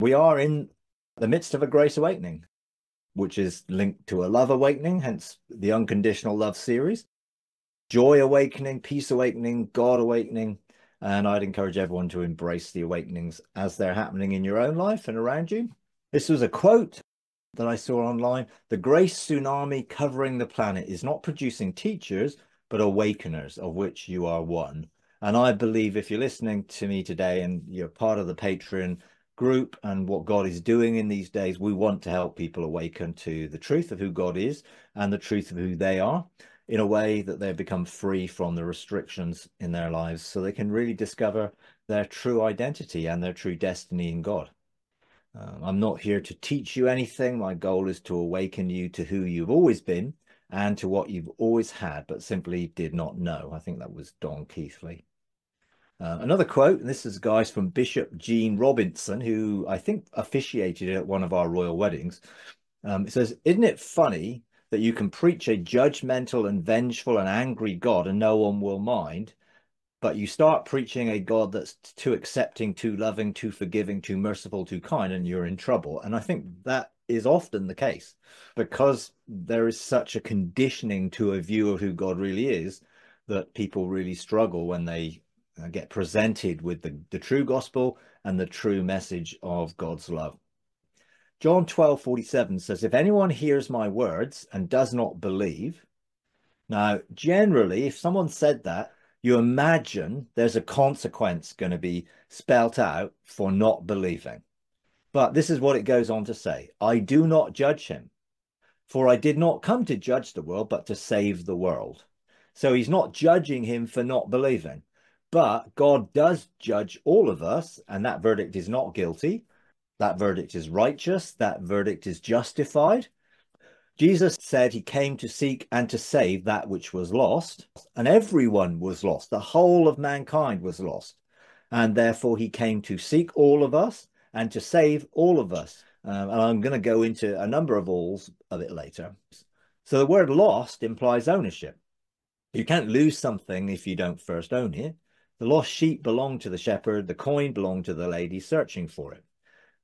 We are in the midst of a grace awakening, which is linked to a love awakening, hence the Unconditional Love series. Joy awakening, peace awakening, God awakening. And I'd encourage everyone to embrace the awakenings as they're happening in your own life and around you. This was a quote that I saw online. The grace tsunami covering the planet is not producing teachers, but awakeners, of which you are one. And I believe if you're listening to me today and you're part of the Patreon group and what God is doing in these days, we want to help people awaken to the truth of who God is and the truth of who they are, in a way that they've become free from the restrictions in their lives, so they can really discover their true identity and their true destiny in God. I'm not here to teach you anything. My goal is to awaken you to who you've always been and to what you've always had, but simply did not know. I think that was Don Keithley. Another quote, and this is guys from Bishop Gene Robinson, who I think officiated at one of our royal weddings. It says, "Isn't it funny that you can preach a judgmental and vengeful and angry God and no one will mind, but you start preaching a God that's too accepting, too loving, too forgiving, too merciful, too kind, and you're in trouble." And I think that is often the case, because there is such a conditioning to a view of who God really is that people really struggle when they get presented with the true gospel and the true message of God's love. John 12:47 says, "If anyone hears my words and does not believe." Now, generally, if someone said that, you imagine there's a consequence going to be spelt out for not believing. But this is what it goes on to say: "I do not judge him, for I did not come to judge the world, but to save the world." So he's not judging him for not believing, but God does judge all of us, and that verdict is not guilty. That verdict is righteous. That verdict is justified. Jesus said he came to seek and to save that which was lost, and everyone was lost. The whole of mankind was lost, and therefore he came to seek all of us and to save all of us. And I'm going to go into a number of alls a bit later. So the word lost implies ownership. You can't lose something if you don't first own it. The lost sheep belonged to the shepherd. The coin belonged to the lady searching for it.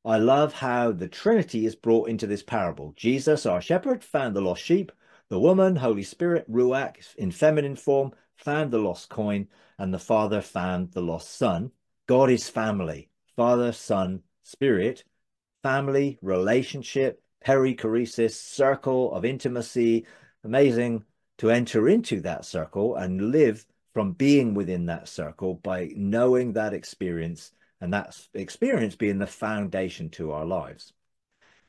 I love how the Trinity is brought into this parable. Jesus, our shepherd, found the lost sheep. The woman, Holy Spirit, Ruach, in feminine form, found the lost coin. And the Father found the lost Son. God is family. Father, Son, Spirit. Family, relationship, perichoresis, circle of intimacy. Amazing to enter into that circle and live from being within that circle by knowing that experience, and that experience being the foundation to our lives.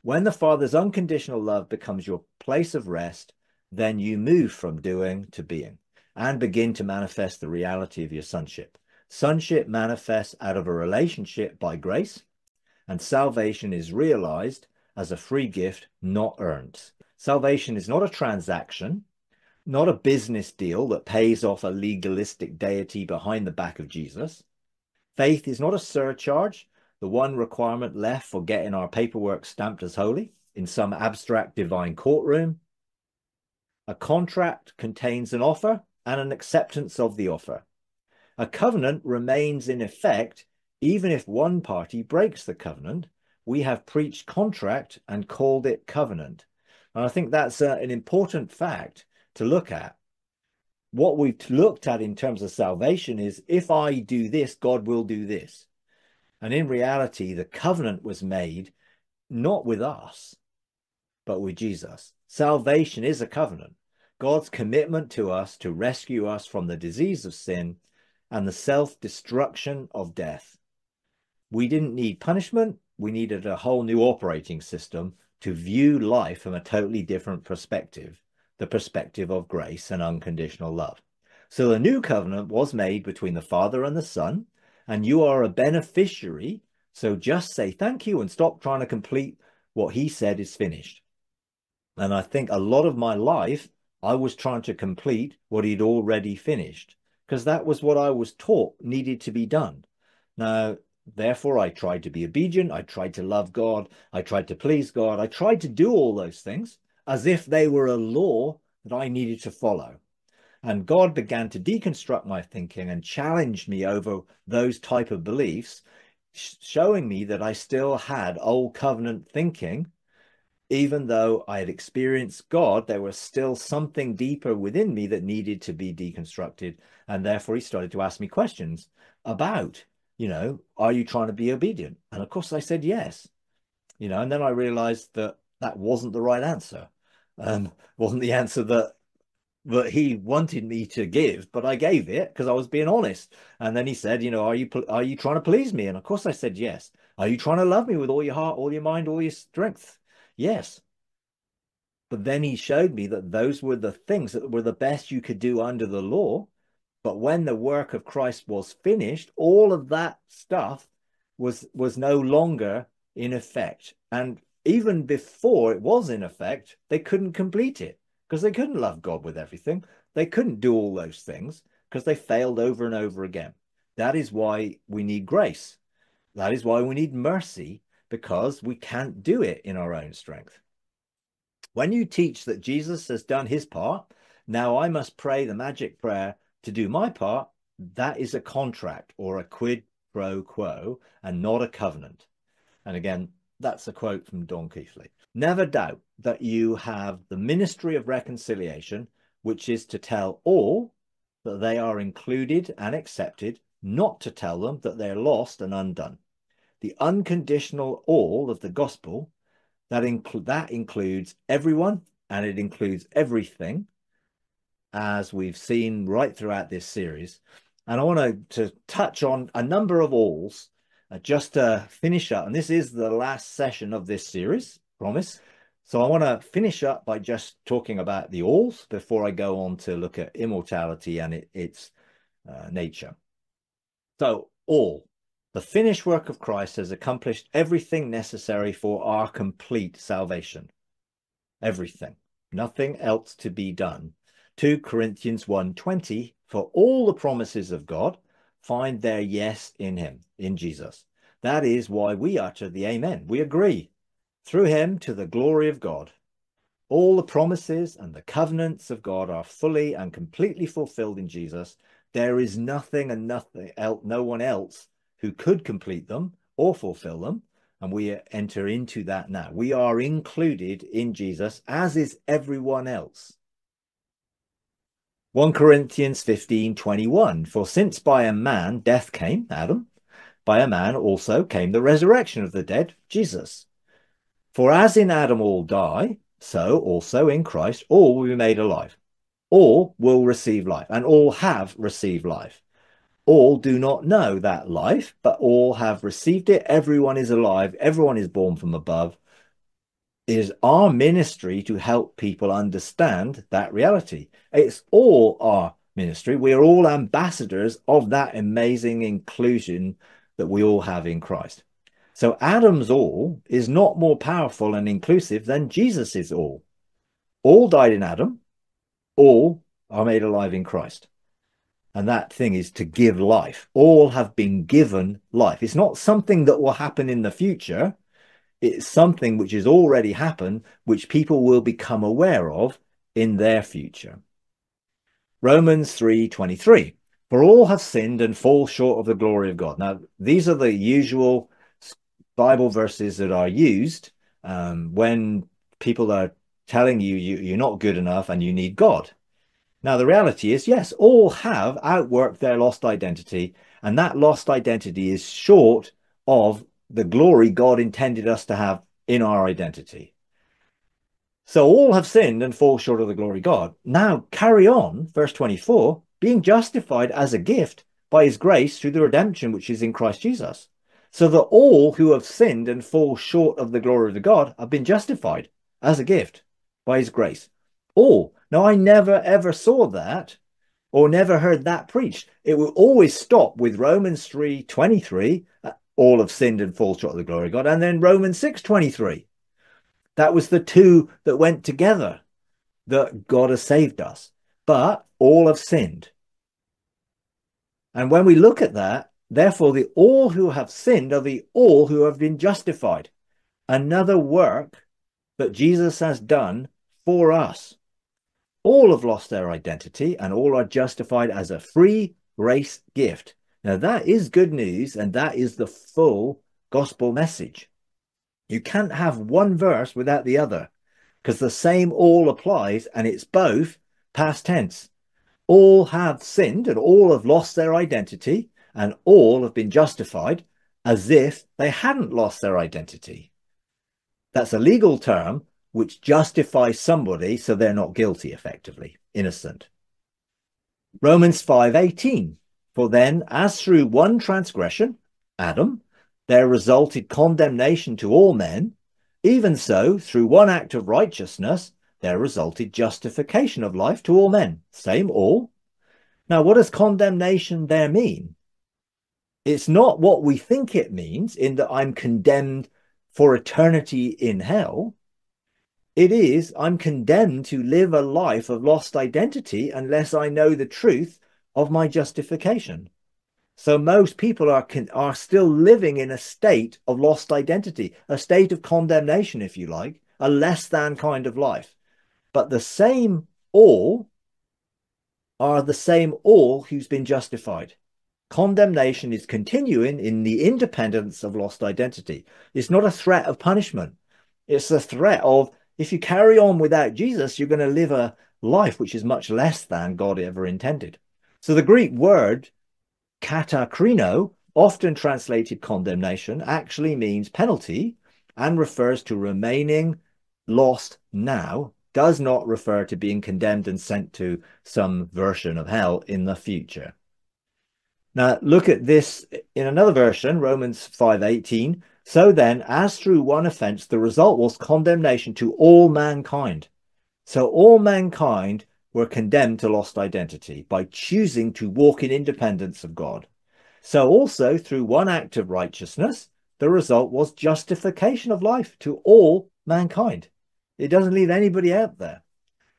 When the Father's unconditional love becomes your place of rest, then you move from doing to being and begin to manifest the reality of your sonship. Sonship manifests out of a relationship by grace, and salvation is realized as a free gift, not earned. Salvation is not a transaction, not a business deal that pays off a legalistic deity behind the back of Jesus. Faith is not a surcharge, the one requirement left for getting our paperwork stamped as holy in some abstract divine courtroom. A contract contains an offer and an acceptance of the offer. A covenant remains in effect even if one party breaks the covenant. We have preached contract and called it covenant. And I think that's an important fact to look at. What we've looked at in terms of salvation is, if I do this, God will do this. And in reality, the covenant was made not with us, but with Jesus. Salvation is a covenant. God's commitment to us to rescue us from the disease of sin and the self-destruction of death. We didn't need punishment. We needed a whole new operating system to view life from a totally different perspective. The perspective of grace and unconditional love. So the new covenant was made between the Father and the Son, and you are a beneficiary, so just say thank you and stop trying to complete what he said is finished. And I think a lot of my life, I was trying to complete what he'd already finished, because that was what I was taught needed to be done. Now, therefore, I tried to be obedient, I tried to love God, I tried to please God, I tried to do all those things, as if they were a law that I needed to follow. And God began to deconstruct my thinking and challenge me over those type of beliefs showing me that I still had old covenant thinking. Even though I had experienced God, there was still something deeper within me that needed to be deconstructed. And therefore, he started to ask me questions about, you know, are you trying to be obedient? And of course, I said yes. You know, and then I realized that that wasn't the right answer. Wasn't the answer that he wanted me to give, but I gave it because I was being honest. And then he said, you know, are you trying to please me? And of course, I said yes. Are you trying to love me with all your heart, all your mind, all your strength? Yes. But then he showed me that those were the things that were the best you could do under the law. But when the work of Christ was finished, all of that stuff was no longer in effect. And even before it was in effect, they couldn't complete it because they couldn't love God with everything. They couldn't do all those things because they failed over and over again. That is why we need grace. That is why we need mercy, because we can't do it in our own strength. When you teach that Jesus has done his part, now I must pray the magic prayer to do my part, that is a contract or a quid pro quo and not a covenant. And again, that's a quote from Don Keithley. Never doubt that you have the ministry of reconciliation, which is to tell all that they are included and accepted, not to tell them that they're lost and undone. The unconditional all of the gospel, that includes everyone, and it includes everything, as we've seen right throughout this series. And I want to touch on a number of alls just to finish up. And this is the last session of this series, promise. So I want to finish up by just talking about the alls before I go on to look at immortality and its nature. So all. The finished work of Christ has accomplished everything necessary for our complete salvation. Everything. Nothing else to be done. 2 Corinthians 1:20, for all the promises of God find their yes in him, in Jesus. That is why we utter the amen. We agree. Through him to the glory of God. All the promises and the covenants of God are fully and completely fulfilled in Jesus. There is nothing and nothing else, no one else who could complete them or fulfill them, and we enter into that now. We are included in Jesus, as is everyone else. 1 Corinthians 15:21, for since by a man death came, Adam, by a man also came the resurrection of the dead, Jesus. For as in Adam all die, so also in Christ all will be made alive. All will receive life, and all have received life. All do not know that life, but all have received it. Everyone is alive. Everyone is born from above. It is our ministry to help people understand that reality. It's all our ministry. We are all ambassadors of that amazing inclusion that we all have in Christ. So Adam's all is not more powerful and inclusive than Jesus's all. All died in Adam. All are made alive in Christ. And that thing is to give life. All have been given life. It's not something that will happen in the future. It's something which has already happened, which people will become aware of in their future. Romans 3:23, for all have sinned and fall short of the glory of God. Now, these are the usual Bible verses that are used when people are telling you're not good enough and you need God. Now, the reality is, yes, all have outworked their lost identity, and that lost identity is short of the glory God intended us to have in our identity. So all have sinned and fall short of the glory of God. Now, carry on, verse 24, being justified as a gift by his grace through the redemption which is in Christ Jesus, so that all who have sinned and fall short of the glory of God have been justified as a gift by his grace. All. Now, I never, ever saw that or never heard that preached. It will always stop with Romans 3:23, all have sinned and fall short of the glory of God, and then Romans 6:23. That was the two that went together, that God has saved us. But all have sinned. And when we look at that, therefore, the all who have sinned are the all who have been justified. Another work that Jesus has done for us. All have lost their identity and all are justified as a free grace gift Now, that is good news, and that is the full gospel message. You can't have one verse without the other, because the same all applies, and it's both past tense. All have sinned, and all have lost their identity, and all have been justified as if they hadn't lost their identity. That's a legal term which justifies somebody so they're not guilty, effectively, innocent. Romans 5:18, for then, as through one transgression, Adam, there resulted condemnation to all men, even so, through one act of righteousness, there resulted justification of life to all men. Same all. Now, what does condemnation there mean? It's not what we think it means, in that I'm condemned for eternity in hell. It is, I'm condemned to live a life of lost identity unless I know the truth of my justification. So most people are still living in a state of lost identity, a state of condemnation, if you like, a less than kind of life. But the same all are the same all who's been justified. Condemnation is continuing in the independence of lost identity. It's not a threat of punishment. It's the threat of, if you carry on without Jesus, you're going to live a life which is much less than God ever intended. So the Greek word katakrino, often translated condemnation, actually means penalty and refers to remaining lost now, does not refer to being condemned and sent to some version of hell in the future. Now, look at this in another version, Romans 5:18. So then, as through one offense, the result was condemnation to all mankind. So all mankind were condemned to lost identity by choosing to walk in independence of God. So also, through one act of righteousness, the result was justification of life to all mankind. It doesn't leave anybody out there.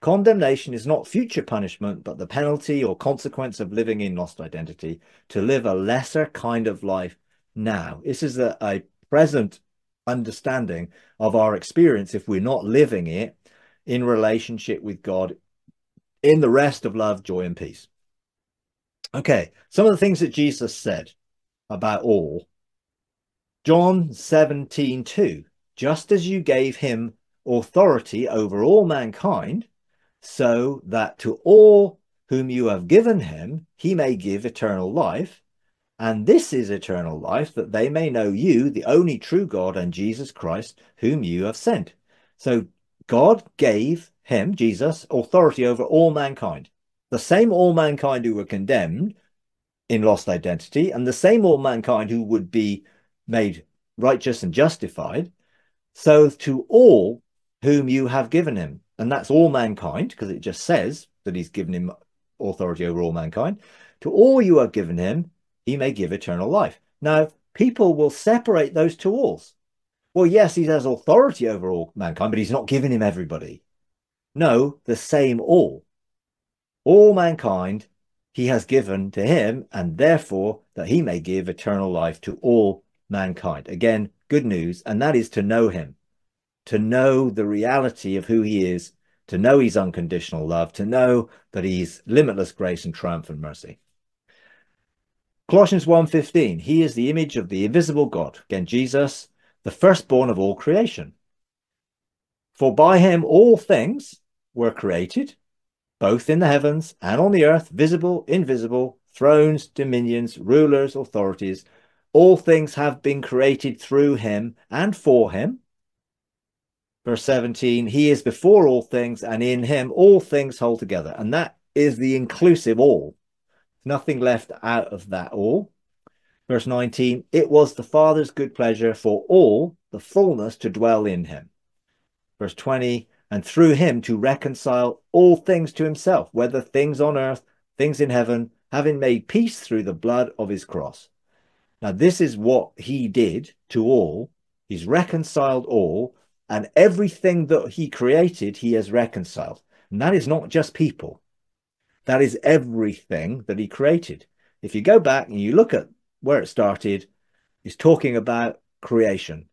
Condemnation is not future punishment, but the penalty or consequence of living in lost identity, to live a lesser kind of life now. This is a present understanding of our experience if we're not living it in relationship with God in the rest of love, joy, and peace. Okay, some of the things that Jesus said about all. John 17:2, just as you gave him authority over all mankind, so that to all whom you have given him, he may give eternal life. And this is eternal life, that they may know you, the only true God, and Jesus Christ, whom you have sent. So God gave him, Jesus, authority over all mankind. The same all mankind who were condemned in lost identity, and the same all mankind who would be made righteous and justified. So to all whom you have given him. And that's all mankind, because it just says that he's given him authority over all mankind. To all you have given him, he may give eternal life. Now, people will separate those two alls. Well, yes, he has authority over all mankind, but he's not giving him everybody. No, the same all. All mankind he has given to him, and therefore that he may give eternal life to all mankind. Again, good news, and that is to know him. To know the reality of who he is, to know his unconditional love, to know that he's limitless grace and triumphant mercy. Colossians 1:15, he is the image of the invisible God. Again, Jesus, the firstborn of all creation. For by him all things were created, both in the heavens and on the earth, visible, invisible, thrones, dominions, rulers, authorities. All things have been created through him and for him. Verse 17, he is before all things, and in him all things hold together. And that is the inclusive all. Nothing left out of that all. Verse 19, it was the Father's good pleasure for all the fullness to dwell in him. Verse 20, and through him to reconcile all things to himself, whether things on earth, things in heaven, having made peace through the blood of his cross. Now, this is what he did to all. He's reconciled all. And everything that he created, he has reconciled. And that is not just people. That is everything that he created. If you go back and you look at where it started, it's talking about creation.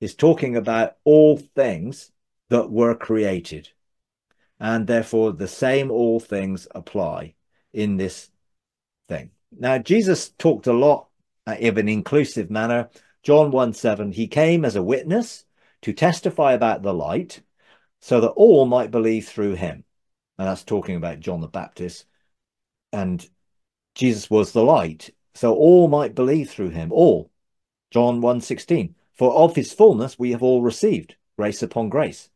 It's talking about all things that were created. And therefore, the same all things apply in this thing. Now, Jesus talked a lot in an inclusive manner. John 1:7, he came as a witness to testify about the light so that all might believe through him. And that's talking about John the Baptist. And Jesus was the light, so all might believe through him, all. John 1:16, for of his fullness we have all received, grace upon grace.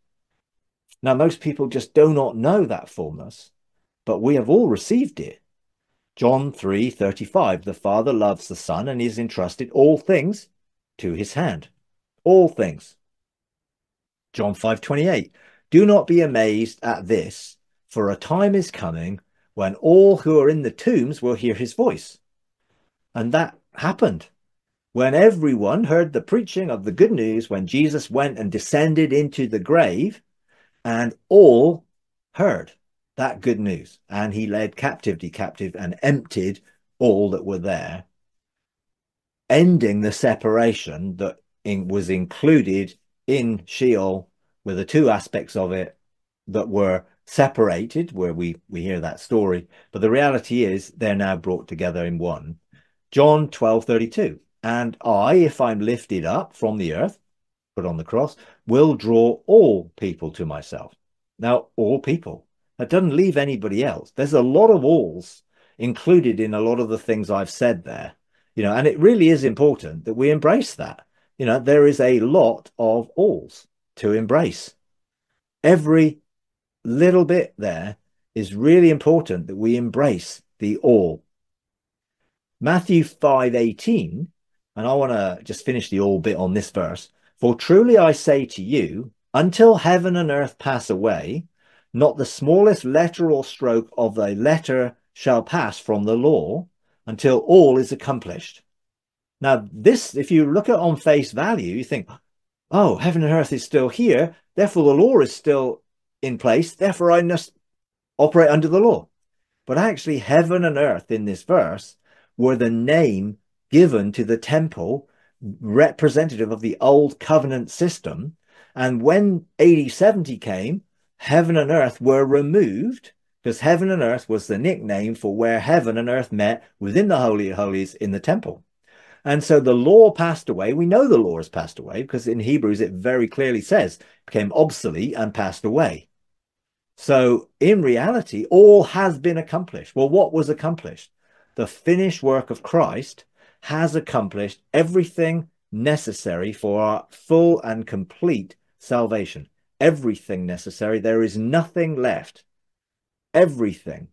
Now, most people just do not know that fullness, but we have all received it. John 3:35, the Father loves the Son and is entrusted all things to his hand, all things. John 5:28, do not be amazed at this, for a time is coming when all who are in the tombs will hear his voice. And that happened when everyone heard the preaching of the good news, when Jesus went and descended into the grave, and all heard that good news. And he led captivity captive and emptied all that were there, ending the separation that was included in Sheol, with the two aspects of it that were separated, where we hear that story, but the reality is they're now brought together in one. John 12:32, and I, if I'm lifted up from the earth, put on the cross, will draw all people to myself. Now, all people, that doesn't leave anybody else. There's a lot of alls included in a lot of the things I've said there, you know, and it really is important that we embrace that. You know, there is a lot of alls to embrace. Every little bit there is really important that we embrace the all. Matthew 5:18, and I want to just finish the all bit on this verse. For truly I say to you, until heaven and earth pass away, not the smallest letter or stroke of a letter shall pass from the law until all is accomplished. Now this, if you look at on face value, you think, oh, heaven and earth is still here, therefore the law is still in place, therefore I must operate under the law. But actually, heaven and earth in this verse were the name given to the temple representative of the old covenant system. And when AD 70 came, heaven and earth were removed, because heaven and earth was the nickname for where heaven and earth met within the Holy of Holies in the temple. And so the law passed away. We know the law has passed away because in Hebrews it very clearly says it became obsolete and passed away. So in reality, all has been accomplished. Well, what was accomplished? The finished work of Christ has accomplished everything necessary for our full and complete salvation. Everything necessary. There is nothing left. Everything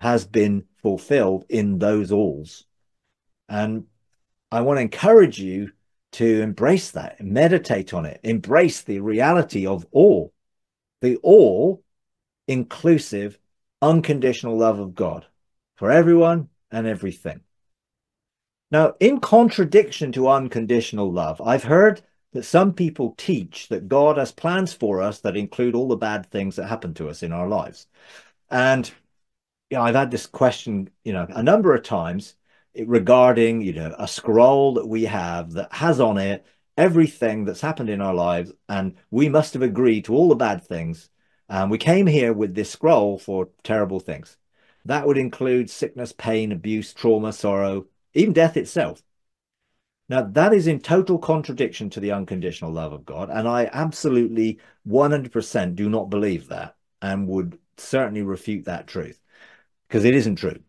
has been fulfilled in those alls. And I want to encourage you to embrace that, meditate on it, embrace the reality of all, the all-inclusive, unconditional love of God for everyone and everything. Now, in contradiction to unconditional love, I've heard that some people teach that God has plans for us that include all the bad things that happen to us in our lives. And you know, I've had this question, you know, a number of times, regarding, you know, a scroll that we have that has on it everything that's happened in our lives, and we must have agreed to all the bad things, and we came here with this scroll for terrible things. That would include sickness, pain, abuse, trauma, sorrow, even death itself. Now, that is in total contradiction to the unconditional love of God, and I absolutely 100% do not believe that and would certainly refute that truth, because it isn't true.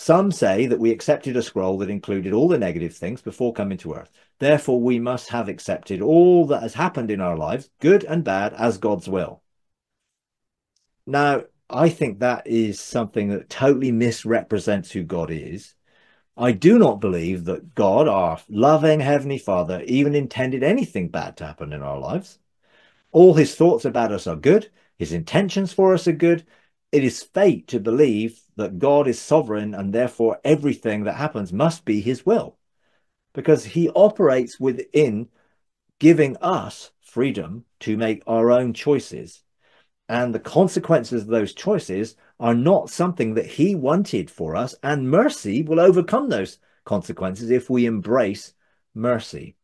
Some say that we accepted a scroll that included all the negative things before coming to earth. Therefore, we must have accepted all that has happened in our lives, good and bad, as God's will. Now, I think that is something that totally misrepresents who God is. I do not believe that God, our loving Heavenly Father, even intended anything bad to happen in our lives. All his thoughts about us are good. His intentions for us are good. It is fate to believe that God is sovereign and therefore everything that happens must be his will, because he operates within giving us freedom to make our own choices. And the consequences of those choices are not something that he wanted for us, and mercy will overcome those consequences if we embrace mercy.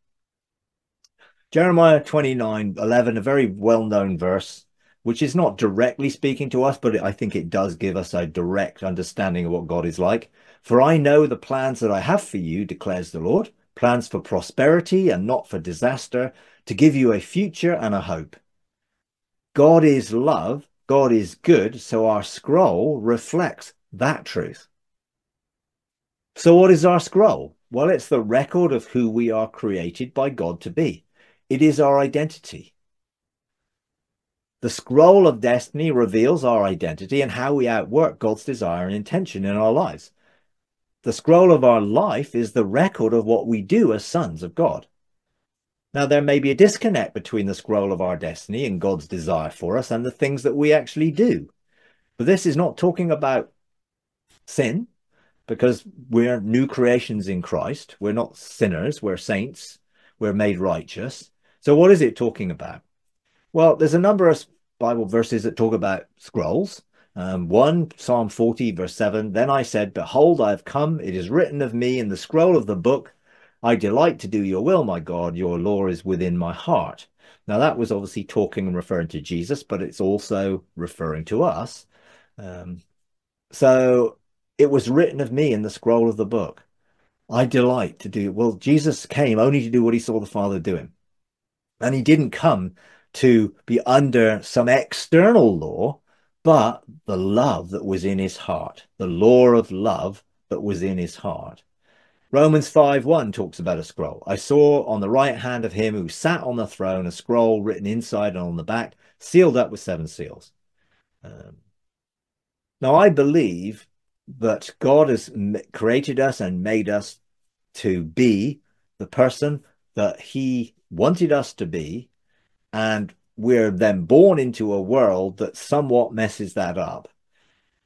Jeremiah 29:11, a very well-known verse. which is not directly speaking to us, but I think it does give us a direct understanding of what God is like. For I know the plans that I have for you, declares the Lord, plans for prosperity and not for disaster, to give you a future and a hope. God is love, God is good, so our scroll reflects that truth. So what is our scroll? Well, it's the record of who we are created by God to be. It is our identity. The scroll of destiny reveals our identity and how we outwork God's desire and intention in our lives. The scroll of our life is the record of what we do as sons of God. Now, there may be a disconnect between the scroll of our destiny and God's desire for us and the things that we actually do. But this is not talking about sin, because we're new creations in Christ. We're not sinners, we're saints, we're made righteous. So what is it talking about? Well, there's a number of Bible verses that talk about scrolls. One, Psalm 40, verse 7, then I said, behold, I have come, it is written of me in the scroll of the book. I delight to do your will, my God, your law is within my heart. Now, that was obviously talking and referring to Jesus, but it's also referring to us. So it was written of me in the scroll of the book. I delight to do, well, Jesus came only to do what he saw the Father doing. And he didn't come to be under some external law, but the love that was in his heart, the law of love that was in his heart. Romans 5:1 talks about a scroll. I saw on the right hand of him who sat on the throne a scroll written inside and on the back, sealed up with 7 seals. Now, I believe that God has created us and made us to be the person that he wanted us to be, and we're then born into a world that somewhat messes that up.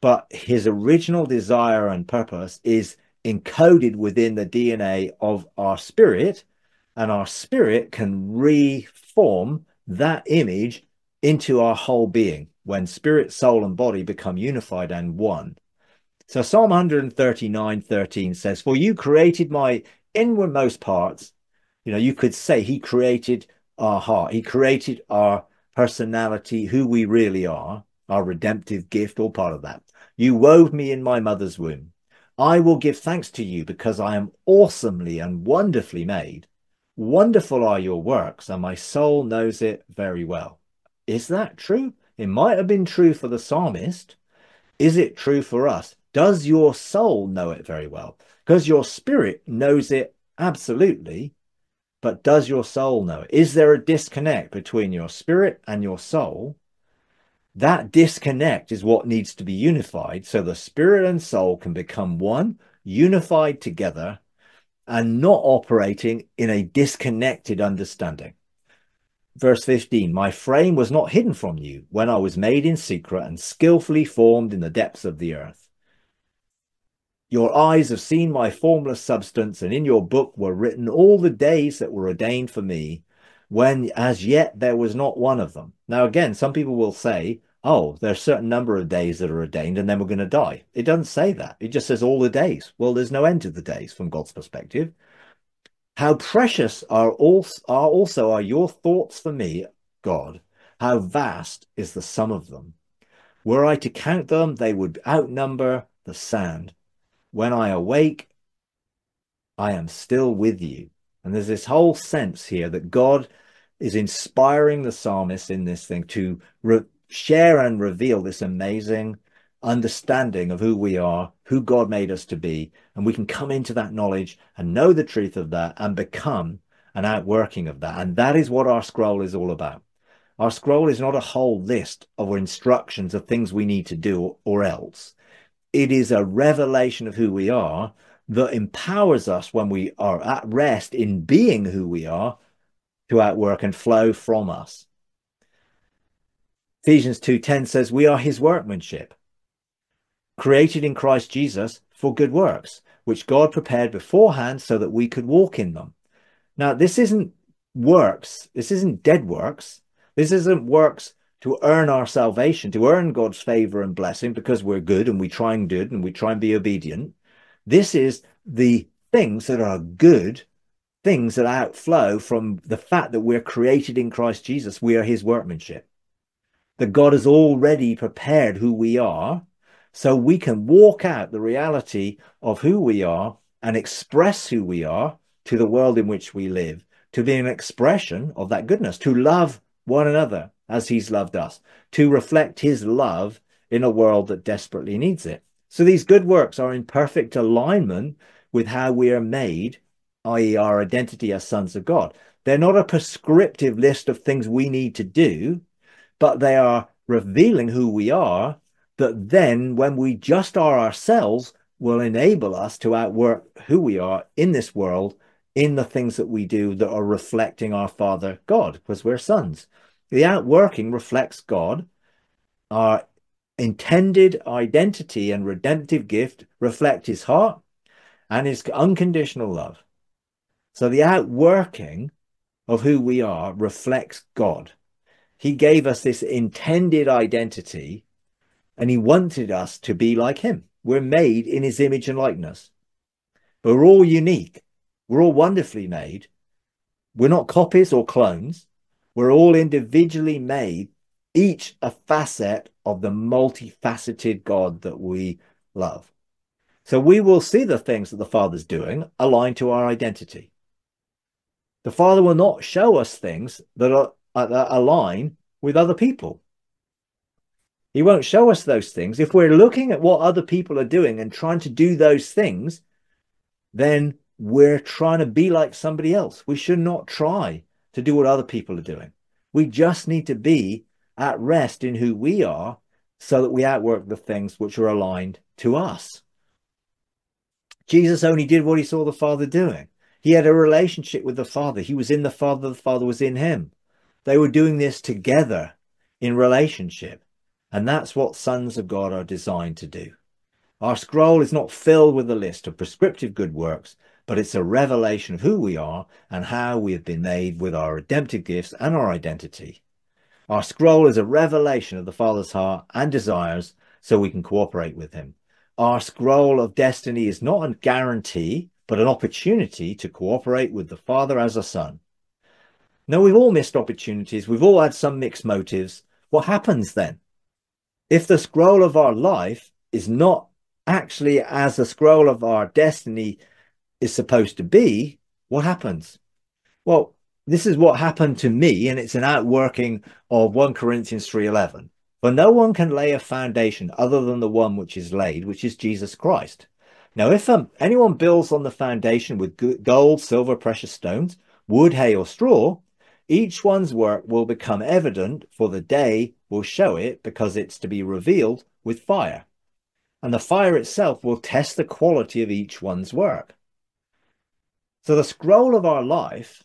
But his original desire and purpose is encoded within the DNA of our spirit, and our spirit can reform that image into our whole being when spirit, soul, and body become unified and one. So Psalm 139:13 says, for you created my inwardmost parts. You know, you could say he created our heart. He created our personality, who we really are, our redemptive gift, all part of that. You wove me in my mother's womb. I will give thanks to you because I am awesomely and wonderfully made. Wonderful are your works, and my soul knows it very well. Is that true? It might have been true for the psalmist. Is it true for us? Does your soul know it very well? Because your spirit knows it absolutely. But does your soul know? Is there a disconnect between your spirit and your soul? That disconnect is what needs to be unified so the spirit and soul can become one, unified together, and not operating in a disconnected understanding. Verse 15, my frame was not hidden from you when I was made in secret and skillfully formed in the depths of the earth. Your eyes have seen my formless substance, and in your book were written all the days that were ordained for me, when as yet there was not one of them. Now, again, some people will say, oh, there's a certain number of days that are ordained and then we're going to die. It doesn't say that. It just says all the days. Well, there's no end to the days from God's perspective. How precious are your thoughts for me, God. How vast is the sum of them. Were I to count them, they would outnumber the sand. When I awake, I am still with you. And there's this whole sense here that God is inspiring the psalmist in this thing to share and reveal this amazing understanding of who we are, who God made us to be. And we can come into that knowledge and know the truth of that and become an outworking of that. And that is what our scroll is all about. Our scroll is not a whole list of instructions of things we need to do or else. It is a revelation of who we are that empowers us when we are at rest in being who we are to outwork and flow from us. Ephesians 2:10 says, we are his workmanship, created in Christ Jesus for good works, which God prepared beforehand so that we could walk in them. Now, this isn't works. This isn't dead works. This isn't works to earn our salvation, to earn God's favor and blessing because we're good and we try and do it and we try and be obedient. This is the things that are good, things that outflow from the fact that we're created in Christ Jesus. We are his workmanship. that God has already prepared who we are, so we can walk out the reality of who we are and express who we are to the world in which we live, to be an expression of that goodness, to love one another as he's loved us, to reflect his love in a world that desperately needs it. So these good works are in perfect alignment with how we are made, i.e. our identity as sons of God. They're not a prescriptive list of things we need to do, but they are revealing who we are, that then when we just are ourselves will enable us to outwork who we are in this world, in the things that we do that are reflecting our Father God, because we're sons. The outworking reflects God. Our intended identity and redemptive gift reflect his heart and his unconditional love. So the outworking of who we are reflects God. He gave us this intended identity and he wanted us to be like him. We're made in his image and likeness. But we're all unique. We're all wonderfully made. We're not copies or clones. We're all individually made, each a facet of the multifaceted God that we love. So we will see the things that the Father's doing aligned to our identity. The Father will not show us things that align with other people. He won't show us those things. If we're looking at what other people are doing and trying to do those things, then we're trying to be like somebody else. We should not try to do what other people are doing. We just need to be at rest in who we are so that we outwork the things which are aligned to us. Jesus only did what he saw the Father doing. He had a relationship with the Father. He was in the Father was in him. They were doing this together in relationship. And that's what sons of God are designed to do. Our scroll is not filled with a list of prescriptive good works, but it's a revelation of who we are and how we have been made with our redemptive gifts and our identity. Our scroll is a revelation of the Father's heart and desires so we can cooperate with him. Our scroll of destiny is not a guarantee, but an opportunity to cooperate with the Father as a son. Now, we've all missed opportunities. We've all had some mixed motives. What happens then? If the scroll of our life is not actually as the scroll of our destiny is supposed to be, what happens? Well, this is what happened to me, and it's an outworking of 1 Corinthians 3:11. For no one can lay a foundation other than the one which is laid, which is Jesus Christ. Now, if anyone builds on the foundation with gold, silver, precious stones, wood, hay, or straw, each one's work will become evident, for the day will show it, because it's to be revealed with fire. And the fire itself will test the quality of each one's work. So the scroll of our life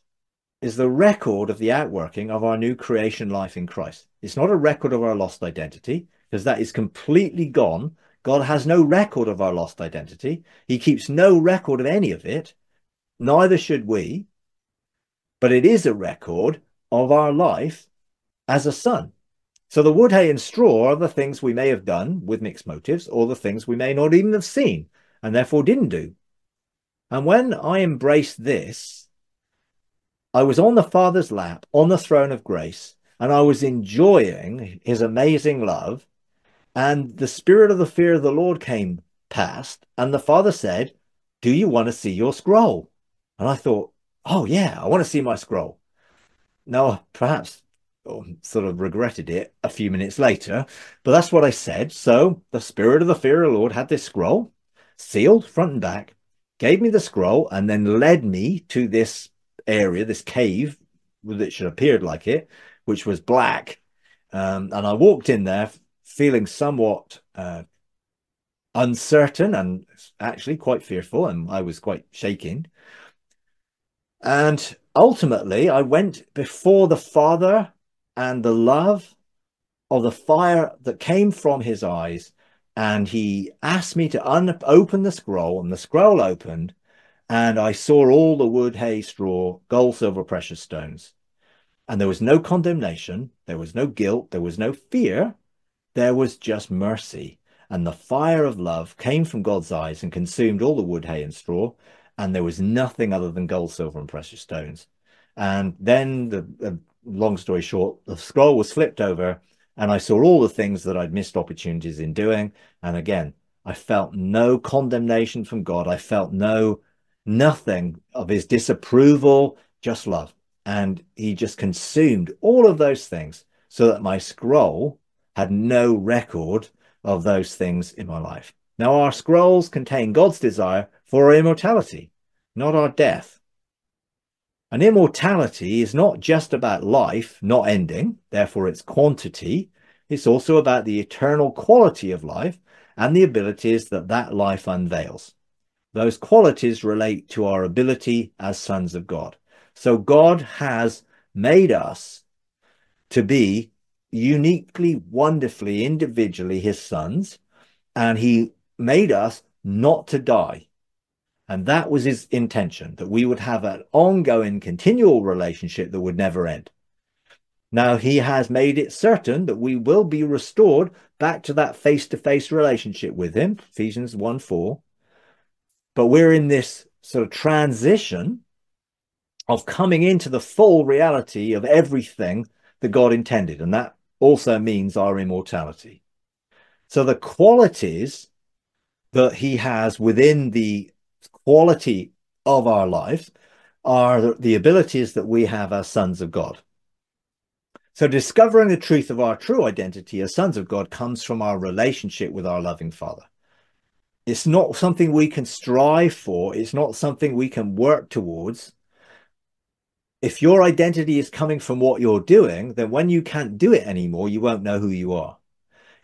is the record of the outworking of our new creation life in Christ. It's not a record of our lost identity, because that is completely gone. God has no record of our lost identity. He keeps no record of any of it. Neither should we. But it is a record of our life as a son. So the wood, hay, and straw are the things we may have done with mixed motives, or the things we may not even have seen and therefore didn't do. And when I embraced this, I was on the Father's lap, on the throne of grace, and I was enjoying his amazing love. And the spirit of the fear of the Lord came past, and the Father said, "Do you want to see your scroll?" And I thought, "Oh, yeah, I want to see my scroll." Now, perhaps sort of regretted it a few minutes later, but that's what I said. So the spirit of the fear of the Lord had this scroll sealed front and back, gave me the scroll, and then led me to this area, this cave, which appeared like it, which was black. And I walked in there feeling somewhat uncertain and actually quite fearful, and I was quite shaking. And ultimately, I went before the Father, and the love of the fire that came from his eyes. And he asked me to open the scroll, and the scroll opened, and I saw all the wood, hay, straw, gold, silver, precious stones. And there was no condemnation. There was no guilt. There was no fear. There was just mercy. And the fire of love came from God's eyes and consumed all the wood, hay, and straw. And there was nothing other than gold, silver, and precious stones. And then, long story short, the scroll was flipped over And I saw all the things that I'd missed opportunities in doing. And again, I felt no condemnation from God. I felt nothing of his disapproval, just love. And he just consumed all of those things so that my scroll had no record of those things in my life. Now, our scrolls contain God's desire for our immortality, not our death. And immortality is not just about life not ending, therefore its quantity. It's also about the eternal quality of life and the abilities that that life unveils. Those qualities relate to our ability as sons of God. So God has made us to be uniquely, wonderfully, individually his sons, and he made us not to die. And that was his intention, that we would have an ongoing, continual relationship that would never end. Now, he has made it certain that we will be restored back to that face-to-face relationship with him, Ephesians 1:4. But we're in this sort of transition of coming into the full reality of everything that God intended. And that also means our immortality. So the qualities that he has within the quality of our lives are the abilities that we have as sons of God. So discovering the truth of our true identity as sons of God comes from our relationship with our loving Father. It's not something we can strive for. It's not something we can work towards. If your identity is coming from what you're doing, then when you can't do it anymore, you won't know who you are.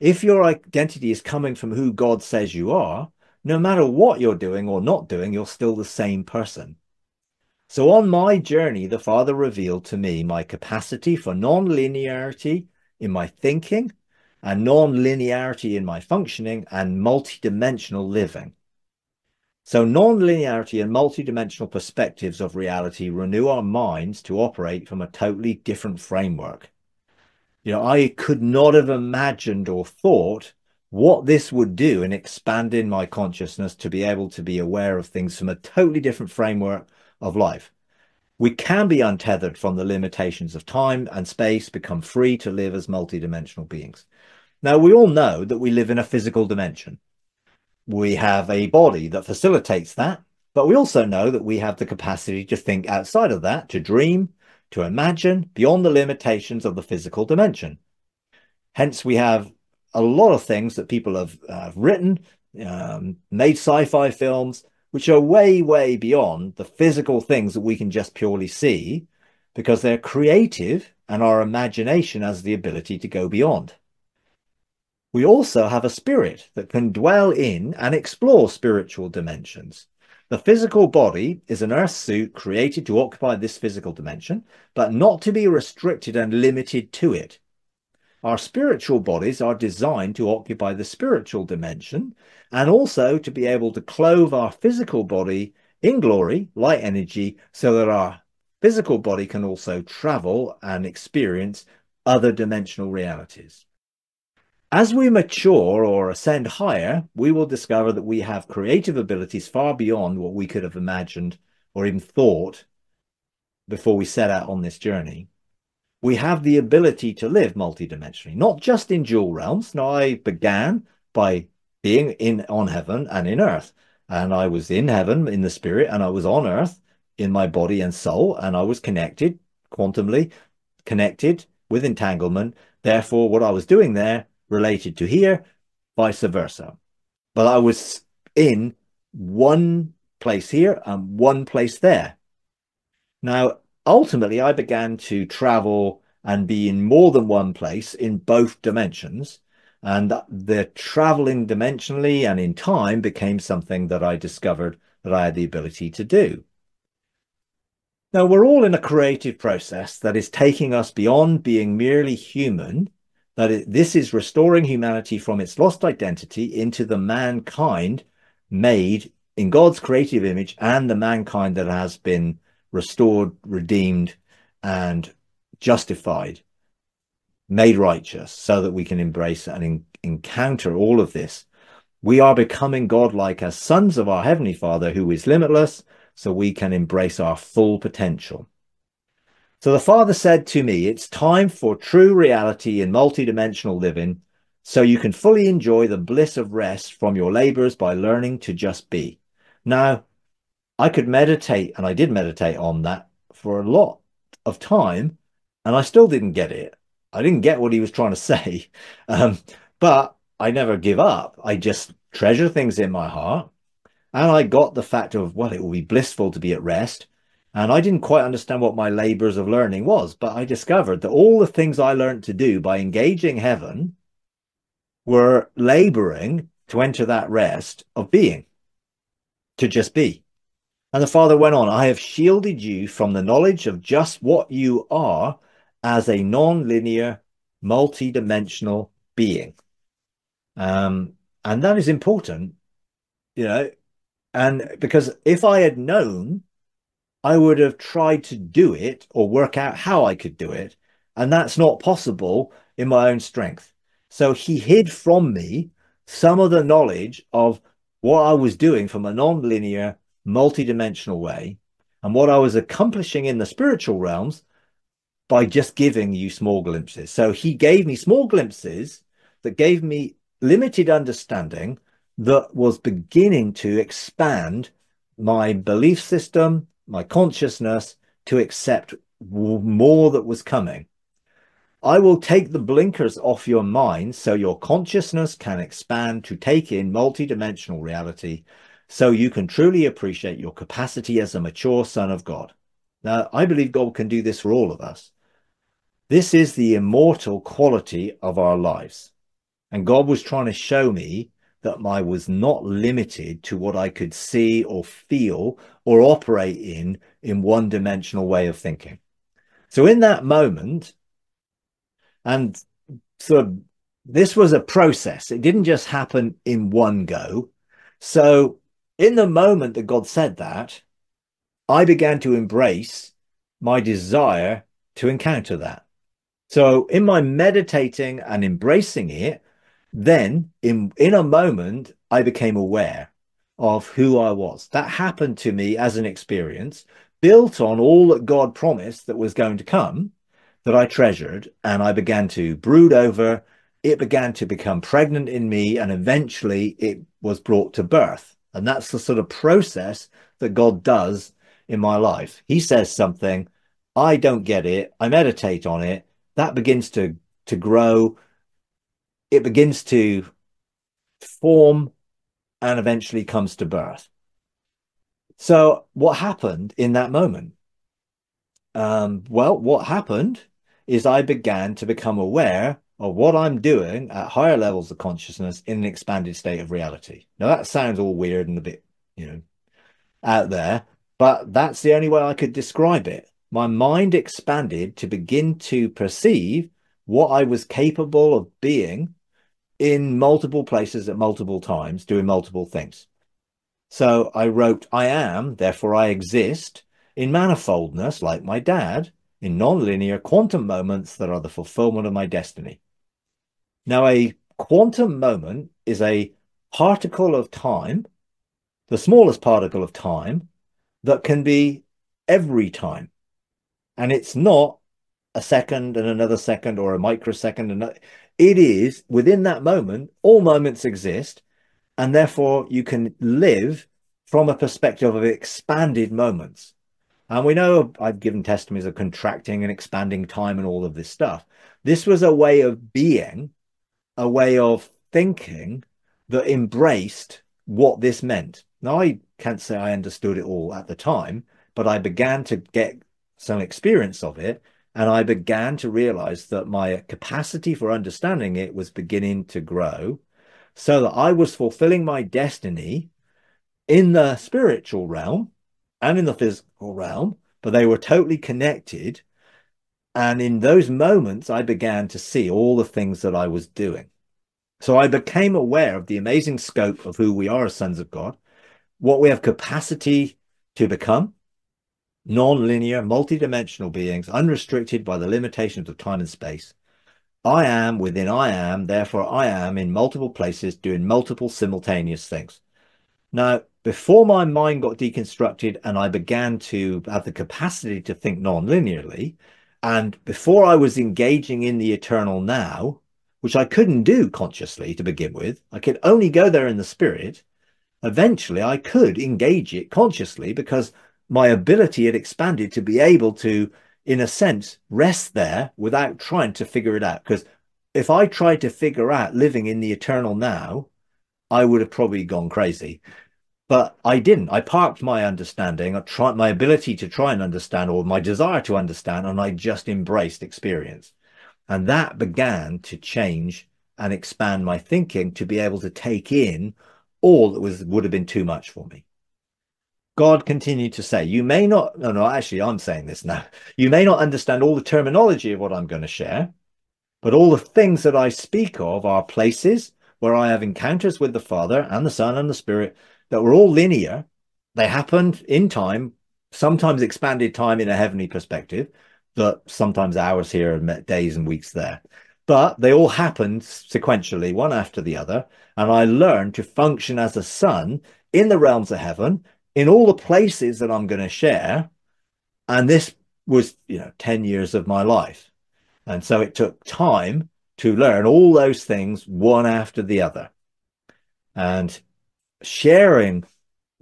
If your identity is coming from who God says you are, no matter what you're doing or not doing, you're still the same person. So on my journey, the Father revealed to me my capacity for non-linearity in my thinking and non-linearity in my functioning and multidimensional living. So non-linearity and multidimensional perspectives of reality renew our minds to operate from a totally different framework. You know, I could not have imagined or thought what this would do in expanding my consciousness to be able to be aware of things from a totally different framework of life. We can be untethered from the limitations of time and space, become free to live as multidimensional beings. Now, we all know that we live in a physical dimension. We have a body that facilitates that, but we also know that we have the capacity to think outside of that, to dream, to imagine beyond the limitations of the physical dimension. Hence, we have a lot of things that people have written, made sci-fi films, which are way, way beyond the physical things that we can just purely see, because they're creative and our imagination has the ability to go beyond. We also have a spirit that can dwell in and explore spiritual dimensions. The physical body is an earth suit created to occupy this physical dimension, but not to be restricted and limited to it. Our spiritual bodies are designed to occupy the spiritual dimension and also to be able to clothe our physical body in glory, light energy, so that our physical body can also travel and experience other dimensional realities. As we mature or ascend higher, we will discover that we have creative abilities far beyond what we could have imagined or even thought before we set out on this journey. We have the ability to live multidimensionally, not just in dual realms. Now, I began by being on heaven and in earth, and I was in heaven in the spirit, and I was on earth in my body and soul, and I was connected, quantumly connected with entanglement. Therefore, what I was doing there related to here, vice versa. But I was in one place here and one place there. Now, ultimately, I began to travel and be in more than one place in both dimensions, and the traveling dimensionally and in time became something that I discovered that I had the ability to do. Now, we're all in a creative process that is taking us beyond being merely human, this is restoring humanity from its lost identity into the mankind made in God's creative image and the mankind that has been restored, redeemed, and justified, made righteous, so that we can embrace and encounter all of this. We are becoming godlike as sons of our Heavenly Father, who is limitless, so we can embrace our full potential. So the Father said to me, it's time for true reality in multidimensional living, so you can fully enjoy the bliss of rest from your labors by learning to just be. Now, I could meditate, and I did meditate on that for a lot of time, and I still didn't get it. I didn't get what he was trying to say, but I never give up. I just treasure things in my heart. And I got the fact of, well, it will be blissful to be at rest. And I didn't quite understand what my labors of learning was, but I discovered that all the things I learned to do by engaging heaven were laboring to enter that rest of being, to just be. And the Father went on, I have shielded you from the knowledge of just what you are as a non-linear, multi-dimensional being. And that is important, you know, and because if I had known, I would have tried to do it or work out how I could do it. And that's not possible in my own strength. So he hid from me some of the knowledge of what I was doing from a non-linear, multidimensional way and what I was accomplishing in the spiritual realms by just giving you small glimpses. So he gave me small glimpses that gave me limited understanding that was beginning to expand my belief system, my consciousness, to accept more that was coming. I will take the blinkers off your mind so your consciousness can expand to take in multidimensional reality, so you can truly appreciate your capacity as a mature son of God. Now, I believe God can do this for all of us. This is the immortal quality of our lives. And God was trying to show me that I was not limited to what I could see or feel or operate in one-dimensional way of thinking. So in that moment, and so this was a process. It didn't just happen in one go. So in the moment that God said that, I began to embrace my desire to encounter that. So in my meditating and embracing it, then in a moment, I became aware of who I was. That happened to me as an experience built on all that God promised that was going to come, that I treasured, and I began to brood over. It began to become pregnant in me, and eventually it was brought to birth. And that's the sort of process that God does in my life. He says something, I don't get it, I meditate on it, that begins to grow, it begins to form, and eventually comes to birth. So what happened in that moment? Well, what happened is I began to become aware of what I'm doing at higher levels of consciousness in an expanded state of reality. Now, that sounds all weird and a bit, you know, out there, but that's the only way I could describe it. My mind expanded to begin to perceive what I was capable of being in multiple places at multiple times, doing multiple things. So I wrote, I am, therefore I exist in manifoldness, like my dad, in non-linear quantum moments that are the fulfillment of my destiny. Now, a quantum moment is a particle of time, the smallest particle of time, that can be every time. And it's not a second and another second or a microsecond. It is within that moment, all moments exist, and therefore you can live from a perspective of expanded moments. And we know I've given testimonies of contracting and expanding time and all of this stuff. This was a way of being, a way of thinking that embraced what this meant. Now, I can't say I understood it all at the time, but I began to get some experience of it. And I began to realize that my capacity for understanding it was beginning to grow, so that I was fulfilling my destiny in the spiritual realm and in the physical realm, but they were totally connected. And in those moments, I began to see all the things that I was doing. So I became aware of the amazing scope of who we are as sons of God, what we have capacity to become, non-linear, multidimensional beings, unrestricted by the limitations of time and space. I am within I am, therefore I am in multiple places doing multiple simultaneous things. Now, before my mind got deconstructed and I began to have the capacity to think non-linearly, and before I was engaging in the eternal now, which I couldn't do consciously to begin with, I could only go there in the spirit. Eventually, I could engage it consciously because my ability had expanded to be able to, in a sense, rest there without trying to figure it out. Because if I tried to figure out living in the eternal now, I would have probably gone crazy. But I didn't. I parked my understanding, I tried my ability to try and understand, or my desire to understand, and I just embraced experience. And that began to change and expand my thinking to be able to take in all that would have been too much for me. God continued to say, you may not, actually I'm saying this now, you may not understand all the terminology of what I'm going to share, but all the things that I speak of are places where I have encounters with the Father and the Son and the Spirit that were all linear. They happened in time, sometimes expanded time in a heavenly perspective, that sometimes hours here and days and weeks there. But they all happened sequentially, one after the other. And I learned to function as a son in the realms of heaven, in all the places that I'm going to share. And this was, 10 years of my life. And so it took time to learn all those things one after the other. And sharing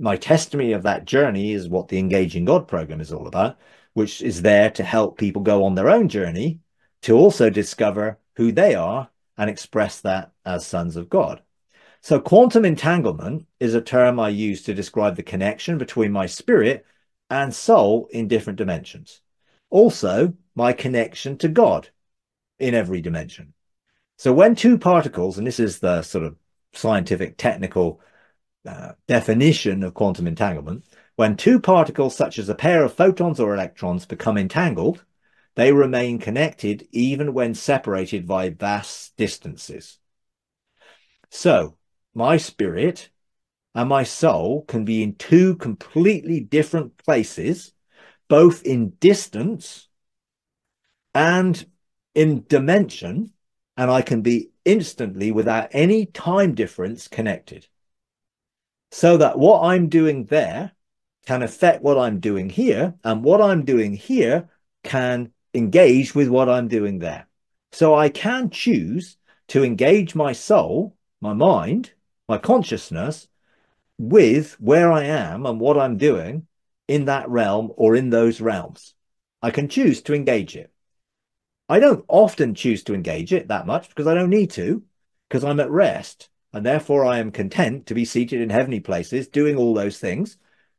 my testimony of that journey is what the Engaging God program is all about, which is there to help people go on their own journey to also discover who they are and express that as sons of God. So quantum entanglement is a term I use to describe the connection between my spirit and soul in different dimensions. Also, my connection to God in every dimension. So when two particles, and this is the sort of scientific technical definition of quantum entanglement, when two particles such as a pair of photons or electrons become entangled, they remain connected even when separated by vast distances. So my spirit and my soul can be in two completely different places, both in distance and in dimension, and I can be instantly, without any time difference, connected. So that what I'm doing there can affect what I'm doing here, and what I'm doing here can engage with what I'm doing there. So I can choose to engage my soul, my mind, my consciousness with where I am and what I'm doing in that realm or in those realms. I can choose to engage it. I don't often choose to engage it that much because I don't need to, because I'm at rest, and therefore I am content to be seated in heavenly places doing all those things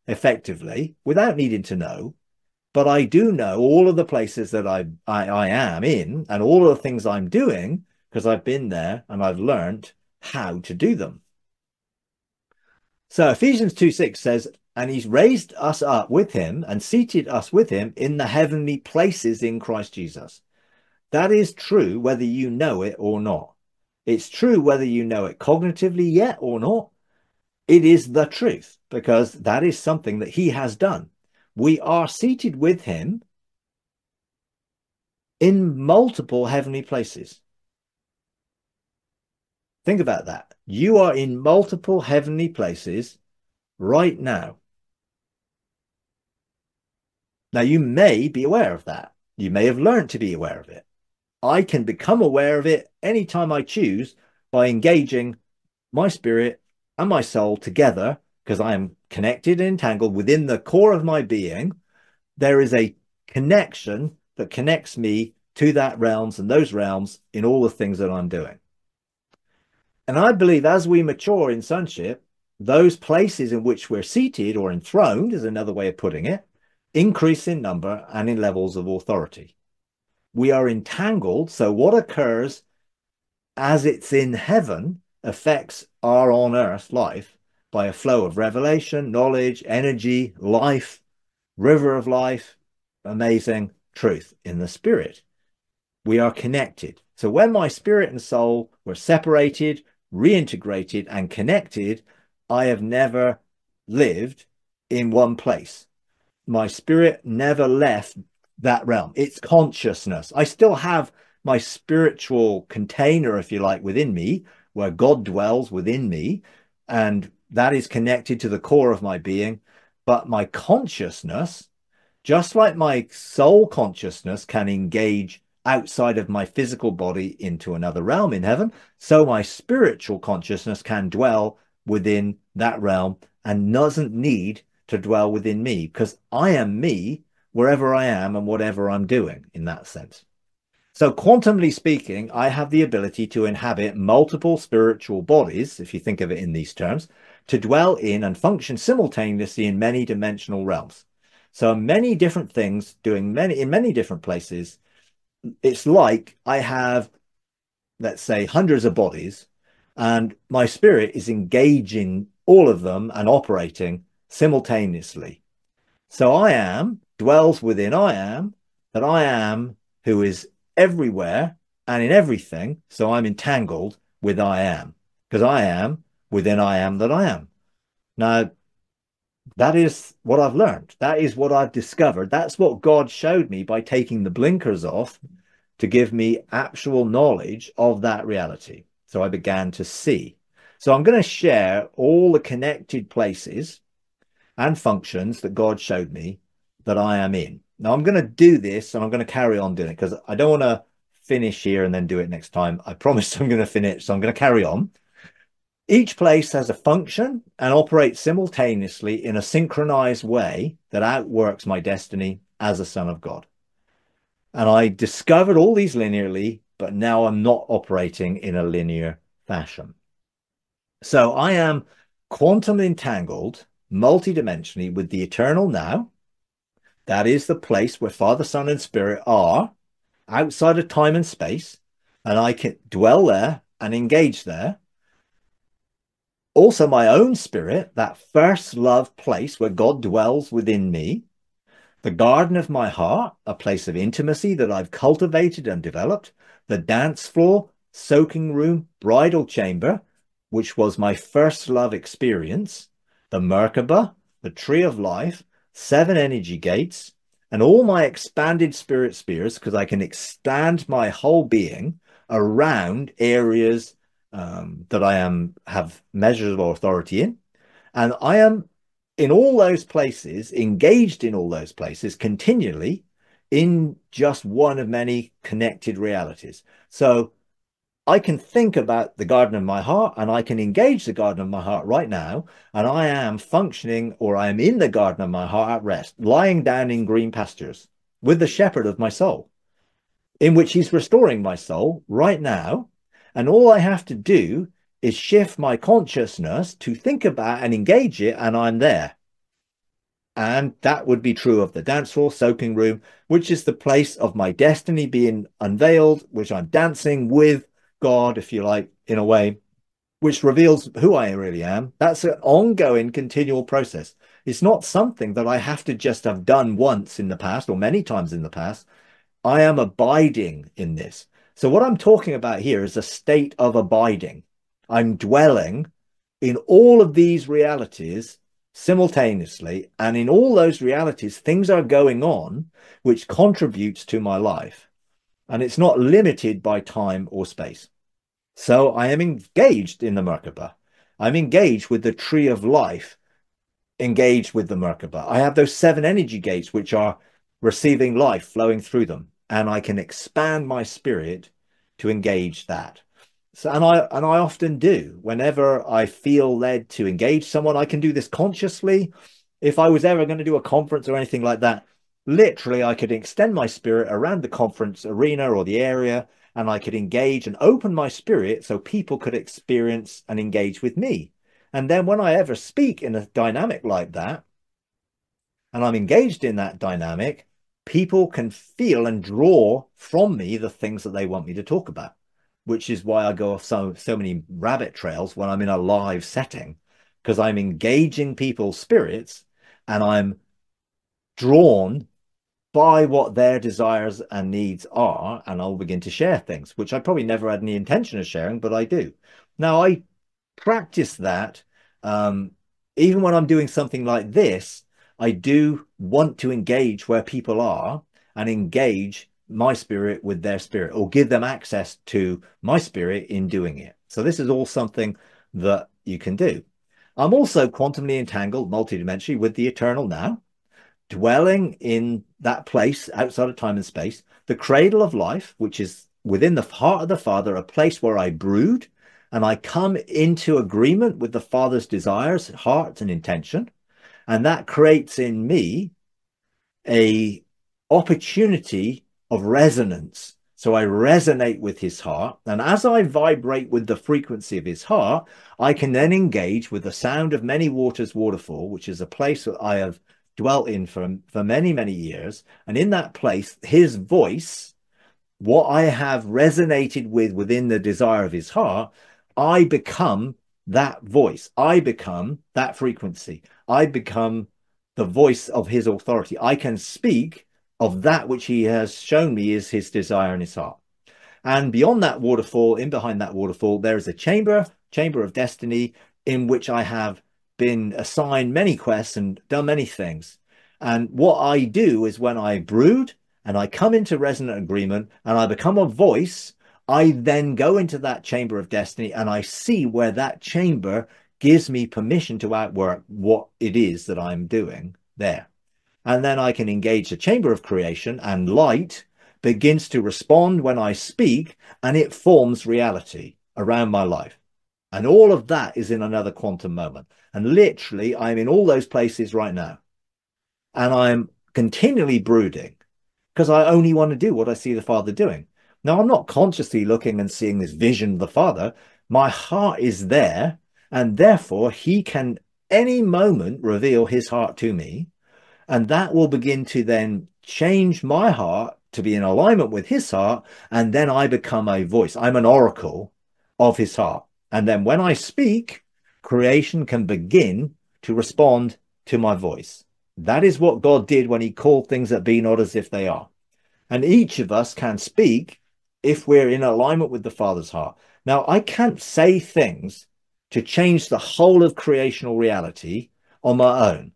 effectively without needing to know. But I do know all of the places that I am in and all of the things I'm doing because I've been there and I've learned how to do them. So Ephesians 2:6 says, and he's raised us up with him and seated us with him in the heavenly places in Christ Jesus. That is true whether you know it or not. It's true whether you know it cognitively yet or not. It is the truth because that is something that he has done. We are seated with him in multiple heavenly places. Think about that. You are in multiple heavenly places right now. Now, you may be aware of that. You may have learned to be aware of it. I can become aware of it anytime I choose by engaging my spirit and my soul together, because I am connected and entangled within the core of my being. There is a connection that connects me to that realms and those realms in all the things that I'm doing. And I believe as we mature in sonship, those places in which we're seated or enthroned, is another way of putting it, increase in number and in levels of authority. We are entangled, so what occurs as it's in heaven affects our on-earth life by a flow of revelation, knowledge, energy, life, river of life, amazing truth in the spirit. We are connected. So when my spirit and soul were separated, reintegrated and connected, I have never lived in one place. My spirit never left that realm. It's consciousness. I still have my spiritual container, if you like, within me, where God dwells within me. And that is connected to the core of my being. But my consciousness, just like my soul consciousness can engage outside of my physical body into another realm in heaven, so my spiritual consciousness can dwell within that realm and doesn't need to dwell within me, because I am me wherever I am and whatever I'm doing in that sense. So quantumly speaking, I have the ability to inhabit multiple spiritual bodies, if you think of it in these terms, to dwell in and function simultaneously in many dimensional realms. So many different things doing in many different places. It's like I have, let's say, hundreds of bodies, and my spirit is engaging all of them and operating simultaneously. So I am dwells within I am, that I am who is everywhere and in everything. So I'm entangled with I am, because I am within I am that I am. Now, that is what I've learned. That is what I've discovered. That's what God showed me by taking the blinkers off to give me actual knowledge of that reality. So I began to see. So I'm going to share all the connected places and functions that God showed me that I am in. Now I'm going to do this, and I'm going to carry on doing it, because I don't want to finish here and then do it next time. I promise I'm going to finish, so I'm going to carry on. Each place has a function and operates simultaneously in a synchronized way that outworks my destiny as a son of God. And I discovered all these linearly, but now I'm not operating in a linear fashion. So I am quantum entangled multidimensionally with the eternal now. That is the place where Father, Son, and Spirit are outside of time and space, and I can dwell there and engage there. Also my own spirit, that first love place where God dwells within me, the garden of my heart, a place of intimacy that I've cultivated and developed, the dance floor, soaking room, bridal chamber, which was my first love experience, the Merkaba, the tree of life, 7 energy gates, and all my expanded spirit spheres, because I can expand my whole being around areas that I have measurable authority in. And I am in all those places, engaged in all those places continually, in just one of many connected realities. So I can think about the garden of my heart, and I can engage the garden of my heart right now, and I am functioning, or I am in the garden of my heart at rest, lying down in green pastures with the shepherd of my soul, in which he's restoring my soul right now. And all I have to do is shift my consciousness to think about and engage it, and I'm there. And that would be true of the dance floor, soaking room, which is the place of my destiny being unveiled, which I'm dancing with God, if you like, in a way, which reveals who I really am. That's an ongoing, continual process. It's not something that I have to just have done once in the past or many times in the past. I am abiding in this. So what I'm talking about here is a state of abiding. I'm dwelling in all of these realities simultaneously, and in all those realities, things are going on which contributes to my life, and it's not limited by time or space. So I am engaged in the Merkaba. I'm engaged with the tree of life, engaged with the Merkaba. I have those 7 energy gates which are receiving life flowing through them, and I can expand my spirit to engage that. So, and I often do. Whenever I feel led to engage someone, I can do this consciously. If I was ever going to do a conference or anything like that, literally I could extend my spirit around the conference arena or the area, and I could engage and open my spirit so people could experience and engage with me. And then when I ever speak in a dynamic like that, and I'm engaged in that dynamic, people can feel and draw from me the things that they want me to talk about, which is why I go off so many rabbit trails when I'm in a live setting, because I'm engaging people's spirits and I'm drawn by what their desires and needs are, and I'll begin to share things, which I probably never had any intention of sharing, but I do. Now, I practice that even when I'm doing something like this. I do want to engage where people are and engage my spirit with their spirit, or give them access to my spirit in doing it. So this is all something that you can do. I'm also quantumly entangled multidimensionally with the eternal now, dwelling in that place outside of time and space, the cradle of life, which is within the heart of the Father, a place where I brood and I come into agreement with the Father's desires, heart and intention. And that creates in me an opportunity of resonance. So I resonate with his heart. And as I vibrate with the frequency of his heart, I can then engage with the sound of many waters waterfall, which is a place that I have dwelt in for many, many years. And in that place, his voice, what I have resonated with within the desire of his heart, I become that voice. I become that frequency. I become the voice of his authority. I can speak of that which he has shown me is his desire in his heart. And beyond that waterfall, in behind that waterfall, there is a chamber of destiny, in which I have been assigned many quests and done many things. And what I do is when I brood and I come into resonant agreement and I become a voice, I then go into that chamber of destiny and I see where that chamber gives me permission to outwork what it is that I'm doing there. And then I can engage the chamber of creation, and light begins to respond when I speak, and it forms reality around my life. And all of that is in another quantum moment. And literally, I'm in all those places right now. And I'm continually brooding because I only want to do what I see the Father doing. Now, I'm not consciously looking and seeing this vision of the Father. My heart is there, and therefore he can any moment reveal his heart to me. And that will begin to then change my heart to be in alignment with his heart. And then I become a voice. I'm an oracle of his heart. And then when I speak, creation can begin to respond to my voice. That is what God did when he called things that be not as if they are. And each of us can speak if we're in alignment with the Father's heart. Now, I can't say things to change the whole of creational reality on my own.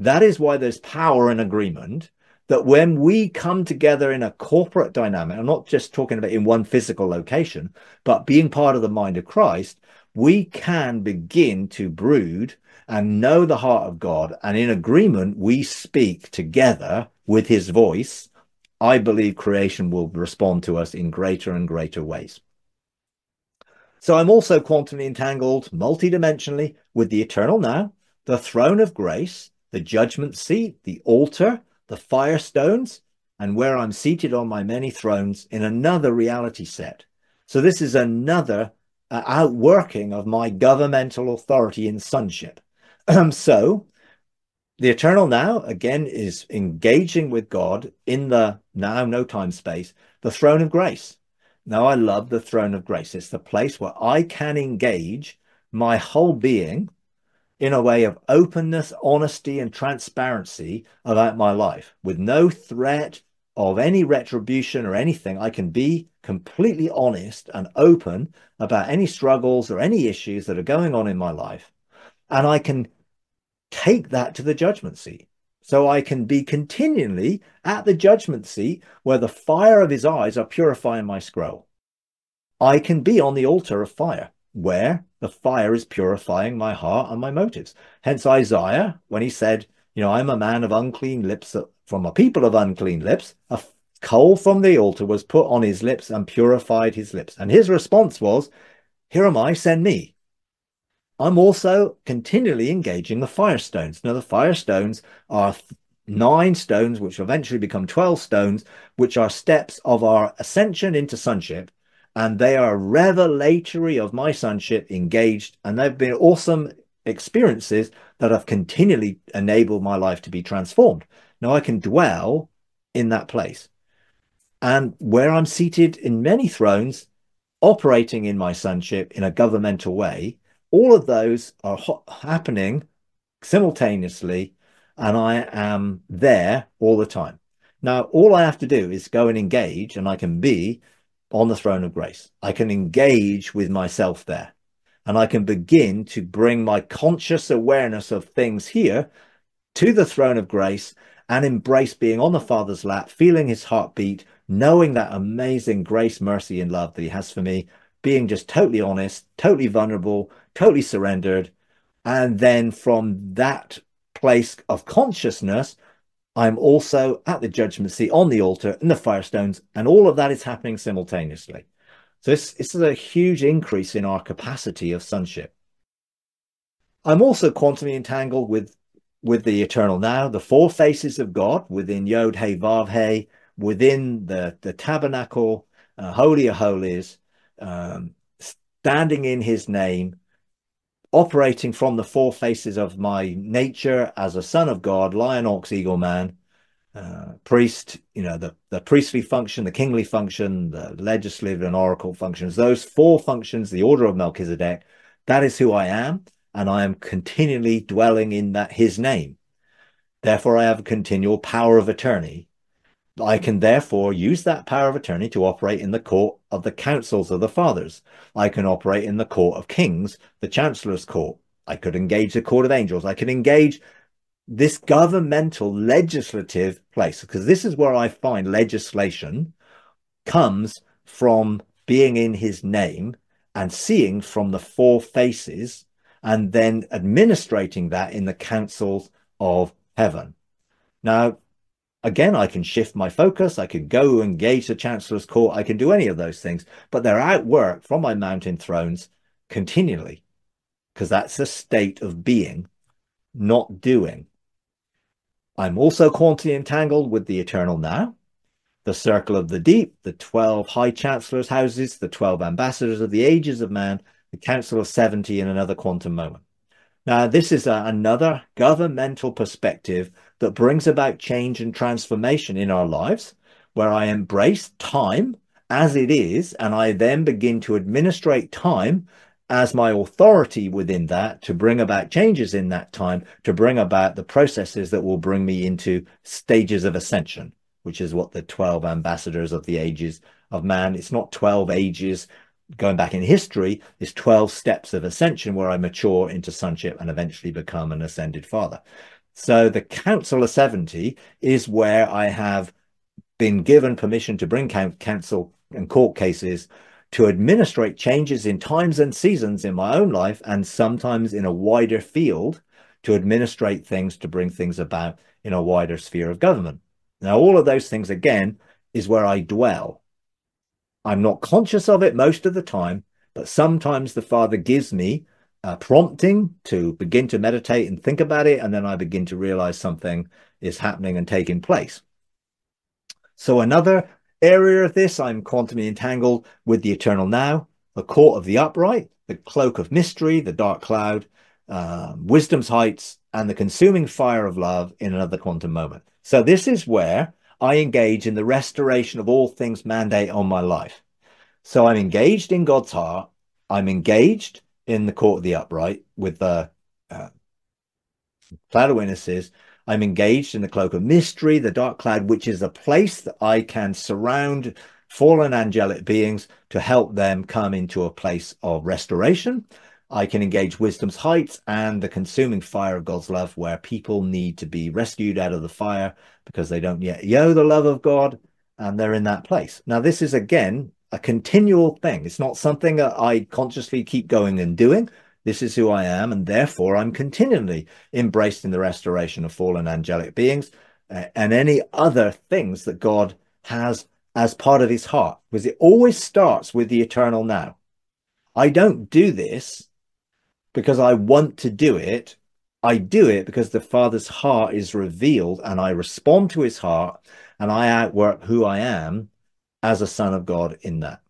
That is why there's power in agreement, that when we come together in a corporate dynamic, I'm not just talking about in one physical location, but being part of the mind of Christ, we can begin to brood and know the heart of God. And in agreement, we speak together with his voice. I believe creation will respond to us in greater and greater ways. So I'm also quantumly entangled multidimensionally with the eternal now, the throne of grace, the judgment seat, the altar, the fire stones, and where I'm seated on my many thrones in another reality set. So this is another outworking of my governmental authority in sonship. So the eternal now, again, is engaging with God in the now, no time space, the throne of grace. Now, I love the throne of grace. It's the place where I can engage my whole being in a way of openness, honesty, and transparency about my life. With no threat of any retribution or anything, I can be completely honest and open about any struggles or any issues that are going on in my life. And I can take that to the judgment seat. So I can be continually at the judgment seat where the fire of his eyes are purifying my scroll. I can be on the altar of fire, where the fire is purifying my heart and my motives. Hence Isaiah, when he said, you know, I'm a man of unclean lips, from a people of unclean lips, a coal from the altar was put on his lips and purified his lips. And his response was, here am I, send me. I'm also continually engaging the fire stones. Now, the fire stones are 9 stones, which eventually become 12 stones, which are steps of our ascension into sonship. And they are revelatory of my sonship, engaged, and they've been awesome experiences that have continually enabled my life to be transformed. Now I can dwell in that place. And where I'm seated in many thrones, operating in my sonship in a governmental way, all of those are happening simultaneously, and I am there all the time. Now, all I have to do is go and engage, and I can be on the throne of grace. I can engage with myself there, and I can begin to bring my conscious awareness of things here to the throne of grace and embrace being on the Father's lap, feeling his heartbeat, knowing that amazing grace, mercy, and love that he has for me, being just totally honest, totally vulnerable, totally surrendered, And then from that place of consciousness, I'm also at the judgment seat, on the altar, in the firestones, and all of that is happening simultaneously. So this is a huge increase in our capacity of sonship. I'm also quantumly entangled with the eternal now, the four faces of God within Yod, He, Vav, He, within the tabernacle, Holy of Holies, standing in his name, operating from the four faces of my nature as a son of God, lion, ox, eagle, man, priest, you know, the priestly function, the kingly function, the legislative and oracle functions, those four functions, the order of Melchizedek, that is who I am. And I am continually dwelling in that his name. Therefore, I have a continual power of attorney. I can therefore use that power of attorney to operate in the court of the councils of the fathers. I can operate in the court of kings, the chancellor's court. I could engage the court of angels. I could engage this governmental legislative place, because this is where I find legislation comes from being in his name and seeing from the four faces and then administrating that in the councils of heaven. Now, again, I can shift my focus. I can go engage the chancellor's court. I can do any of those things, but they're at work from my mountain thrones continually, because that's the state of being, not doing. I'm also quantumly entangled with the eternal now, the circle of the deep, the 12 high chancellors' houses, the 12 ambassadors of the ages of man, the Council of 70 in another quantum moment. Now, this is another governmental perspective that brings about change and transformation in our lives, where I embrace time as it is, and I then begin to administrate time as my authority within that to bring about changes in that time, to bring about the processes that will bring me into stages of ascension, which is what the 12 ambassadors of the ages of man, it's not 12 ages, going back in history, is 12 steps of ascension where I mature into sonship and eventually become an ascended father. So the Council of 70 is where I have been given permission to bring council and court cases to administrate changes in times and seasons in my own life, and sometimes in a wider field to administrate things, to bring things about in a wider sphere of government. Now, all of those things, again, is where I dwell. I'm not conscious of it most of the time, but sometimes the Father gives me a prompting to begin to meditate and think about it, and then I begin to realize something is happening and taking place. So another area of this, I'm quantumly entangled with the eternal now, the court of the upright, the cloak of mystery, the dark cloud, wisdom's heights, and the consuming fire of love in another quantum moment. So this is where I engage in the restoration of all things mandate on my life. So I'm engaged in God's heart. I'm engaged in the court of the upright with the cloud of witnesses. I'm engaged in the cloak of mystery, the dark cloud, which is a place that I can surround fallen angelic beings to help them come into a place of restoration. I can engage wisdom's heights and the consuming fire of God's love, where people need to be rescued out of the fire because they don't yet know the love of God, and they're in that place. Now, this is, again, a continual thing. It's not something that I consciously keep going and doing. This is who I am, and therefore I'm continually embraced in the restoration of fallen angelic beings and any other things that God has as part of his heart, because it always starts with the eternal now. I don't do this because I want to do it. I do it because the Father's heart is revealed, and I respond to his heart, and I outwork who I am as a son of God in that.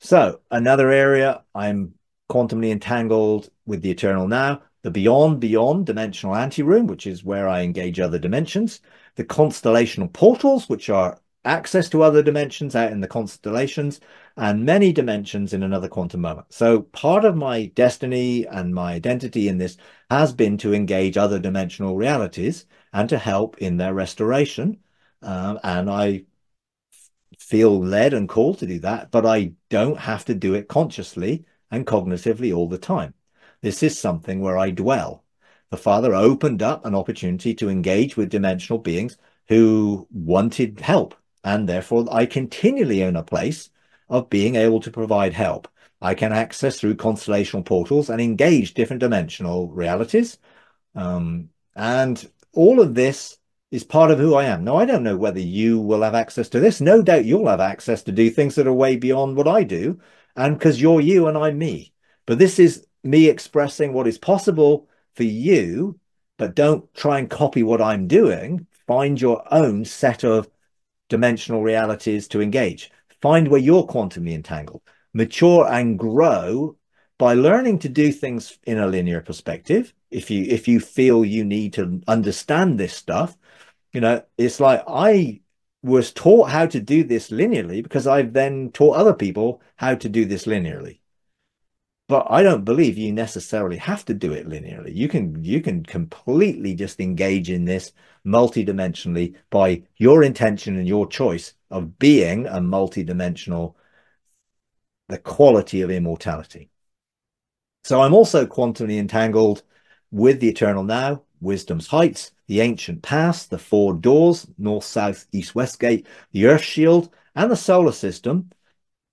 So another area, I'm quantumly entangled with the eternal now, the beyond dimensional anteroom, which is where I engage other dimensions, the constellational portals, which are access to other dimensions out in the constellations, and many dimensions in another quantum moment. So part of my destiny and my identity in this has been to engage other dimensional realities and to help in their restoration. And I feel led and called to do that, but I don't have to do it consciously and cognitively all the time. This is something where I dwell. The Father opened up an opportunity to engage with dimensional beings who wanted help. And therefore, I continually own a place of being able to provide help. I can access through constellational portals and engage different dimensional realities. And all of this is part of who I am. Now, I don't know whether you will have access to this. No doubt you'll have access to do things that are way beyond what I do, and because you're you and I'm me. But this is me expressing what is possible for you, but don't try and copy what I'm doing. Find your own set of dimensional realities to engage. Find where you're quantumly entangled. Mature and grow by learning to do things in a linear perspective. If you feel you need to understand this stuff, you know, it's like I was taught how to do this linearly because I've then taught other people how to do this linearly. But I don't believe you necessarily have to do it linearly. You can completely just engage in this multidimensionally by your intention and your choice of being a multidimensional, the quality of immortality. So I'm also quantumly entangled with the eternal now, wisdom's heights, the ancient past, the four doors, north, south, east, west gate, the earth shield, and the solar system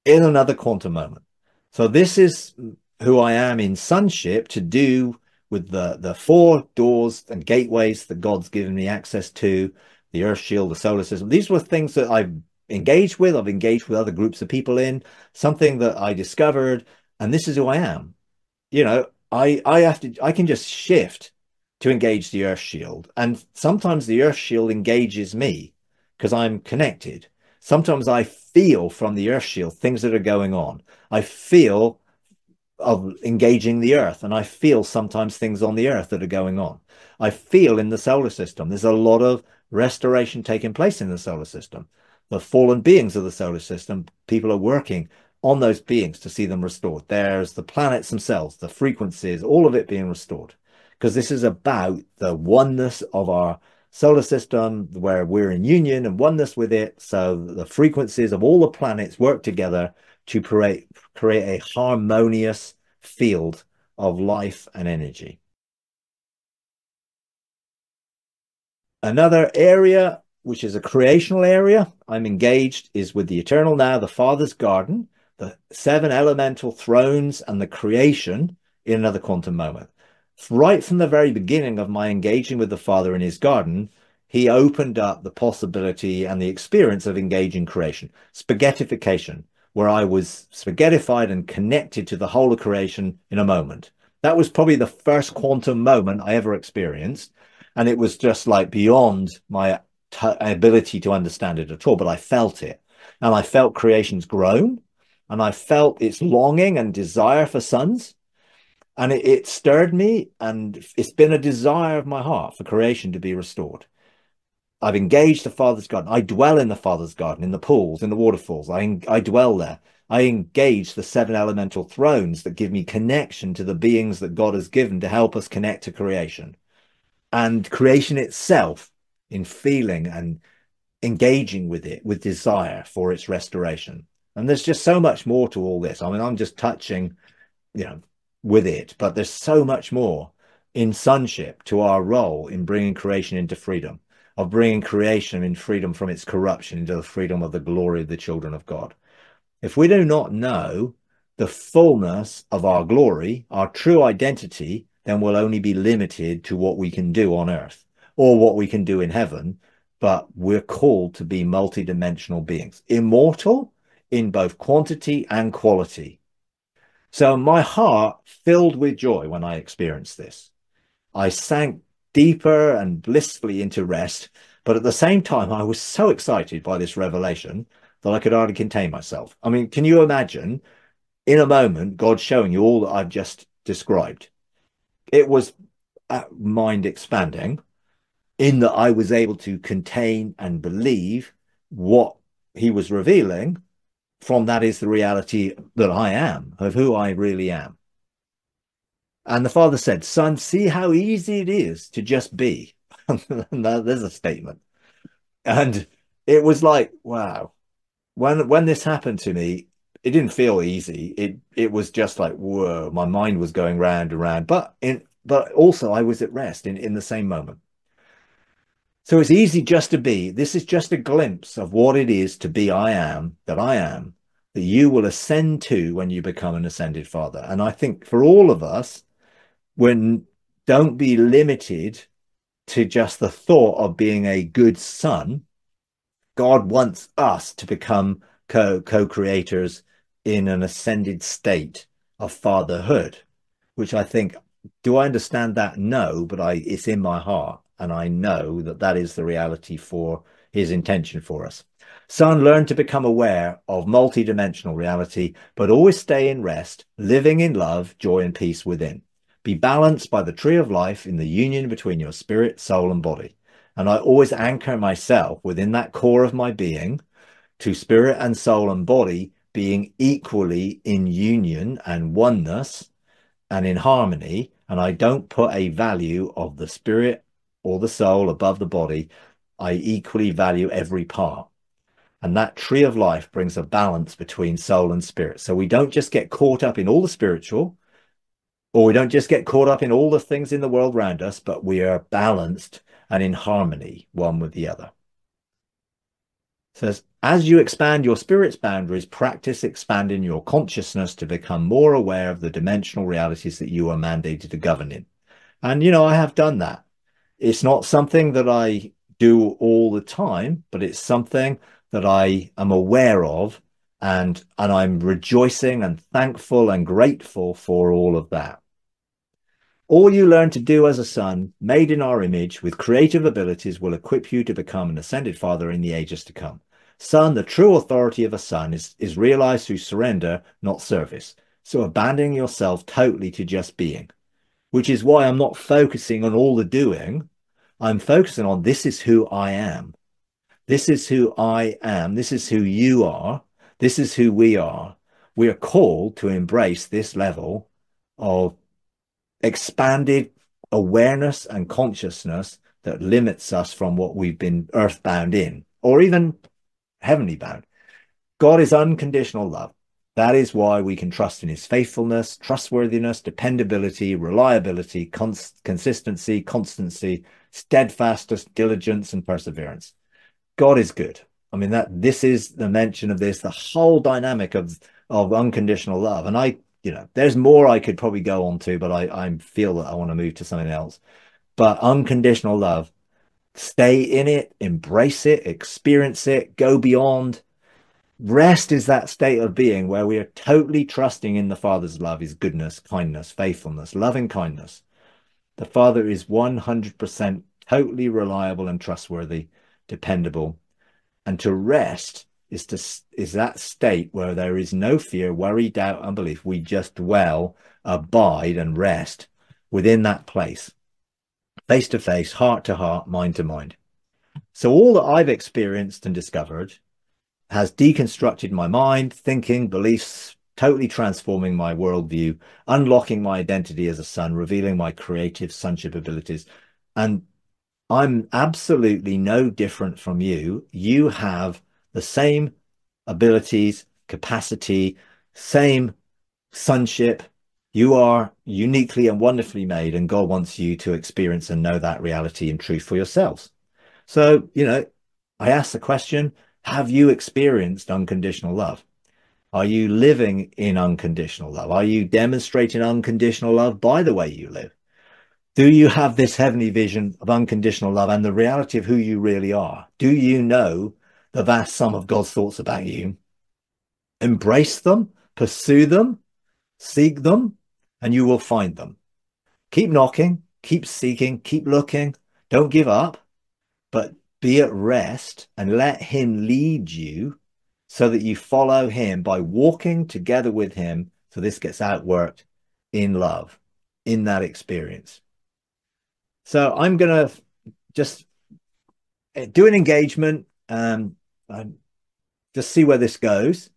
in another quantum moment. So this is who I am in sonship, to do with the four doors and gateways that God's given me access to, the earth shield, the solar system. These were things that I've engaged with. I've engaged with other groups of people in something that I discovered. And this is who I am. You know, I can just shift to engage the earth shield. And sometimes the earth shield engages me because I'm connected. Sometimes I feel from the earth shield things that are going on. I feel of engaging the earth, and I feel sometimes things on the earth that are going on. I feel in the solar system. There's a lot of restoration taking place in the solar system. The fallen beings of the solar system, people are working on those beings to see them restored. There's the planets themselves, the frequencies, all of it being restored. Because this is about the oneness of our solar system, where we're in union and oneness with it. So the frequencies of all the planets work together to create a harmonious field of life and energy. Another area, which is a creational area I'm engaged, is with the eternal now, the Father's garden, the seven elemental thrones, and the creation in another quantum moment. Right from the very beginning of my engaging with the Father in his garden, he opened up the possibility and the experience of engaging creation. Spaghettification, where I was spaghettified and connected to the whole of creation in a moment. That was probably the first quantum moment I ever experienced. And it was just like beyond my ability to understand it at all, but I felt it. And I felt creation's groan, and I felt its longing and desire for sons. And it stirred me, and it's been a desire of my heart for creation to be restored. I've engaged the Father's garden. I dwell in the Father's garden, in the pools, in the waterfalls. I dwell there. I engage the seven elemental thrones that give me connection to the beings that God has given to help us connect to creation. And creation itself, in feeling and engaging with it, with desire for its restoration. And there's just so much more to all this. I mean, I'm just touching, you know, with it, but there's so much more in sonship to our role in bringing creation into freedom, of bringing creation in freedom from its corruption into the freedom of the glory of the children of God. If we do not know the fullness of our glory, our true identity, then we'll only be limited to what we can do on earth or what we can do in heaven. But we're called to be multidimensional beings, immortal in both quantity and quality. So my heart filled with joy when I experienced this. I sank deeper and blissfully into rest, but at the same time, I was so excited by this revelation that I could hardly contain myself. I mean, can you imagine in a moment, God showing you all that I've just described? It was mind expanding in that I was able to contain and believe what he was revealing. From that is the reality that I am, of who I really am. And the Father said, "Son, see how easy it is to just be." There's a statement. And it was like, wow. When this happened to me, it didn't feel easy. It was just like, whoa, my mind was going round and round. But also I was at rest in the same moment. So it's easy just to be. This is just a glimpse of what it is to be I am, that I am, that you will ascend to when you become an ascended father. And I think for all of us, when don't be limited to just the thought of being a good son. God wants us to become co-creators in an ascended state of fatherhood, which I think, do I understand that? No, but it's in my heart. And I know that that is the reality for his intention for us. Son, learn to become aware of multidimensional reality, but always stay in rest, living in love, joy and peace within. Be balanced by the tree of life in the union between your spirit, soul and body. And I always anchor myself within that core of my being to spirit and soul and body being equally in union and oneness and in harmony. And I don't put a value of the spirit or the soul above the body. I equally value every part. And that tree of life brings a balance between soul and spirit. So we don't just get caught up in all the spiritual, or we don't just get caught up in all the things in the world around us, but we are balanced and in harmony one with the other. It says, as you expand your spirit's boundaries, practice expanding your consciousness to become more aware of the dimensional realities that you are mandated to govern in. And, you know, I have done that. It's not something that I do all the time, but it's something that I am aware of. And I'm rejoicing and thankful and grateful for all of that. All you learn to do as a son, made in our image, with creative abilities, will equip you to become an ascended father in the ages to come. Son, the true authority of a son is realized through surrender, not service. So abandoning yourself totally to just being, which is why I'm not focusing on all the doing. I'm focusing on this is who I am. This is who I am. This is who you are. This is who we are. We are called to embrace this level of expanded awareness and consciousness that limits us from what we've been earthbound in, or even heavenly bound. God is unconditional love. That is why we can trust in his faithfulness, trustworthiness, dependability, reliability, consistency, constancy, steadfastness, diligence, and perseverance. God is good. I mean, this is the mention of this, the whole dynamic of unconditional love. And I, you know, there's more I could probably go on to, but I feel that I want to move to something else. But unconditional love, stay in it, embrace it, experience it, go beyond. Rest is that state of being where we are totally trusting in the Father's love, his goodness, kindness, faithfulness, loving kindness. The Father is 100% totally reliable and trustworthy, dependable. And to rest is that state where there is no fear, worry, doubt, unbelief. We just dwell, abide and rest within that place. Face to face, heart to heart, mind to mind. So all that I've experienced and discovered has deconstructed my mind, thinking, beliefs, totally transforming my worldview, unlocking my identity as a son, revealing my creative sonship abilities. And I'm absolutely no different from you. You have the same abilities, capacity, same sonship. You are uniquely and wonderfully made, and God wants you to experience and know that reality and truth for yourselves. So, you know, I ask the question, have you experienced unconditional love? Are you living in unconditional love? Are you demonstrating unconditional love by the way you live? Do you have this heavenly vision of unconditional love and the reality of who you really are? Do you know the vast sum of God's thoughts about you? Embrace them, pursue them, seek them, and you will find them. Keep knocking, keep seeking, keep looking. Don't give up, but be at rest and let him lead you so that you follow him by walking together with him. So this gets outworked in love, in that experience. So I'm going to just do an engagement and just see where this goes.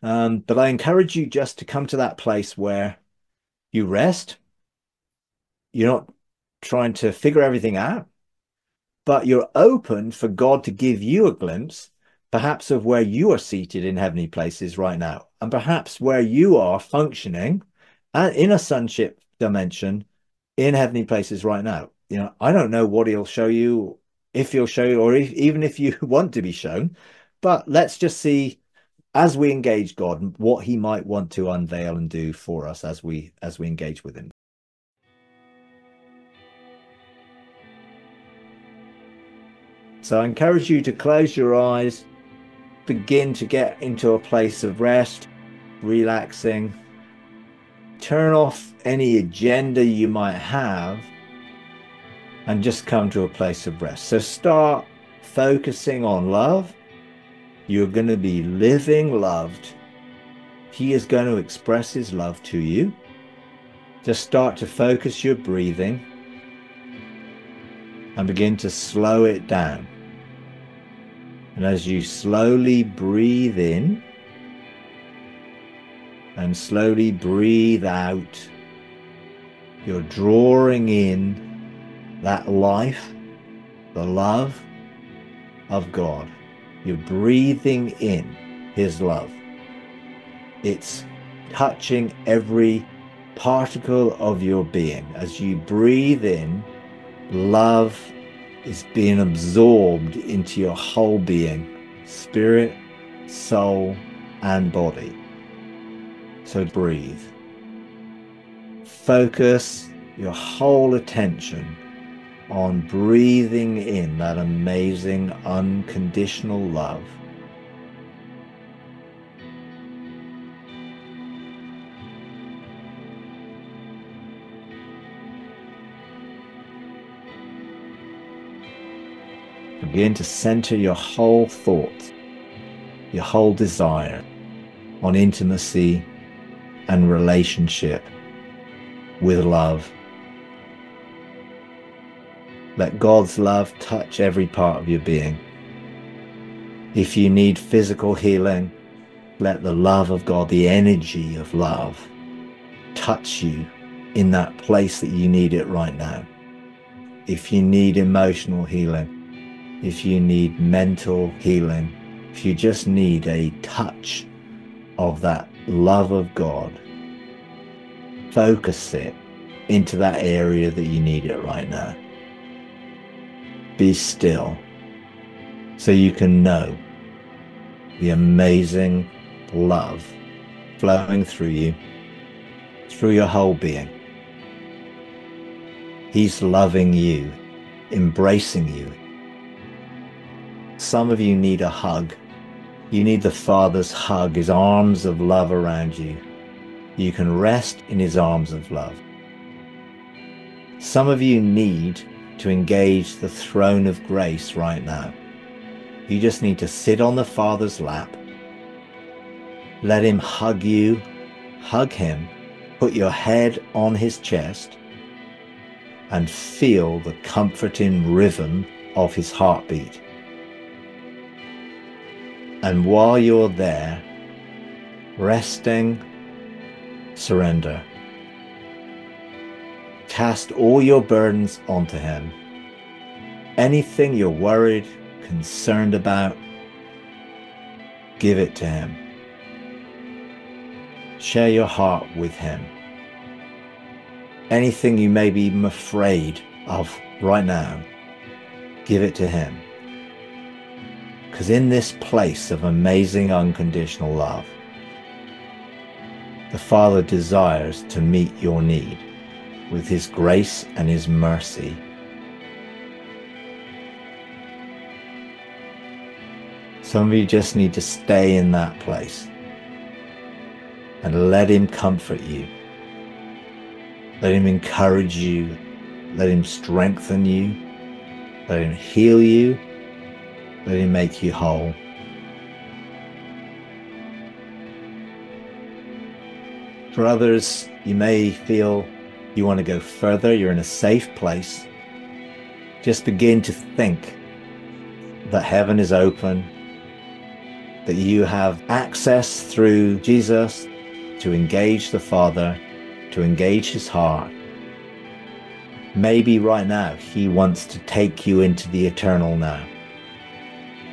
But I encourage you just to come to that place where you rest. You're not trying to figure everything out, but you're open for God to give you a glimpse, perhaps of where you are seated in heavenly places right now, and perhaps where you are functioning in a sonship dimension in heavenly places right now. You know, I don't know what he'll show you, if he'll show you, or even if you want to be shown, but let's just see as we engage God, what he might want to unveil and do for us as we engage with him. So I encourage you to close your eyes, begin to get into a place of rest, relaxing. Turn off any agenda you might have and just come to a place of rest. So start focusing on love. You're going to be living loved. He is going to express his love to you. Just start to focus your breathing and begin to slow it down. And as you slowly breathe in and slowly breathe out, you're drawing in that life, the love of God. You're breathing in his love. It's touching every particle of your being. As you breathe in, love is being absorbed into your whole being, spirit, soul, and body. So breathe. Focus your whole attention on breathing in that amazing unconditional love. Begin to center your whole thought, your whole desire on intimacy and relationship with love. Let God's love touch every part of your being. If you need physical healing, let the love of God, the energy of love, touch you in that place that you need it right now. If you need emotional healing, if you need mental healing, if you just need a touch of that love of God, focus it into that area that you need it right now. Be still so you can know the amazing love flowing through you, through your whole being. He's loving you, embracing you. Some of you need a hug. You need the Father's hug, his arms of love around you. You can rest in his arms of love. Some of you need to engage the throne of grace right now. You just need to sit on the Father's lap. Let him hug you, hug him, put your head on his chest, and feel the comforting rhythm of his heartbeat. And while you're there, resting, surrender. Cast all your burdens onto him. Anything you're worried, concerned about, give it to him. Share your heart with him. Anything you may be afraid of right now, give it to him. Because in this place of amazing unconditional love, the Father desires to meet your need with his grace and his mercy. Some of you just need to stay in that place and let him comfort you. Let him encourage you. Let him strengthen you. Let him heal you. Let him make you whole. For others, you may feel you want to go further, you're in a safe place. Just begin to think that heaven is open, that you have access through Jesus to engage the Father, to engage his heart. Maybe right now he wants to take you into the eternal now,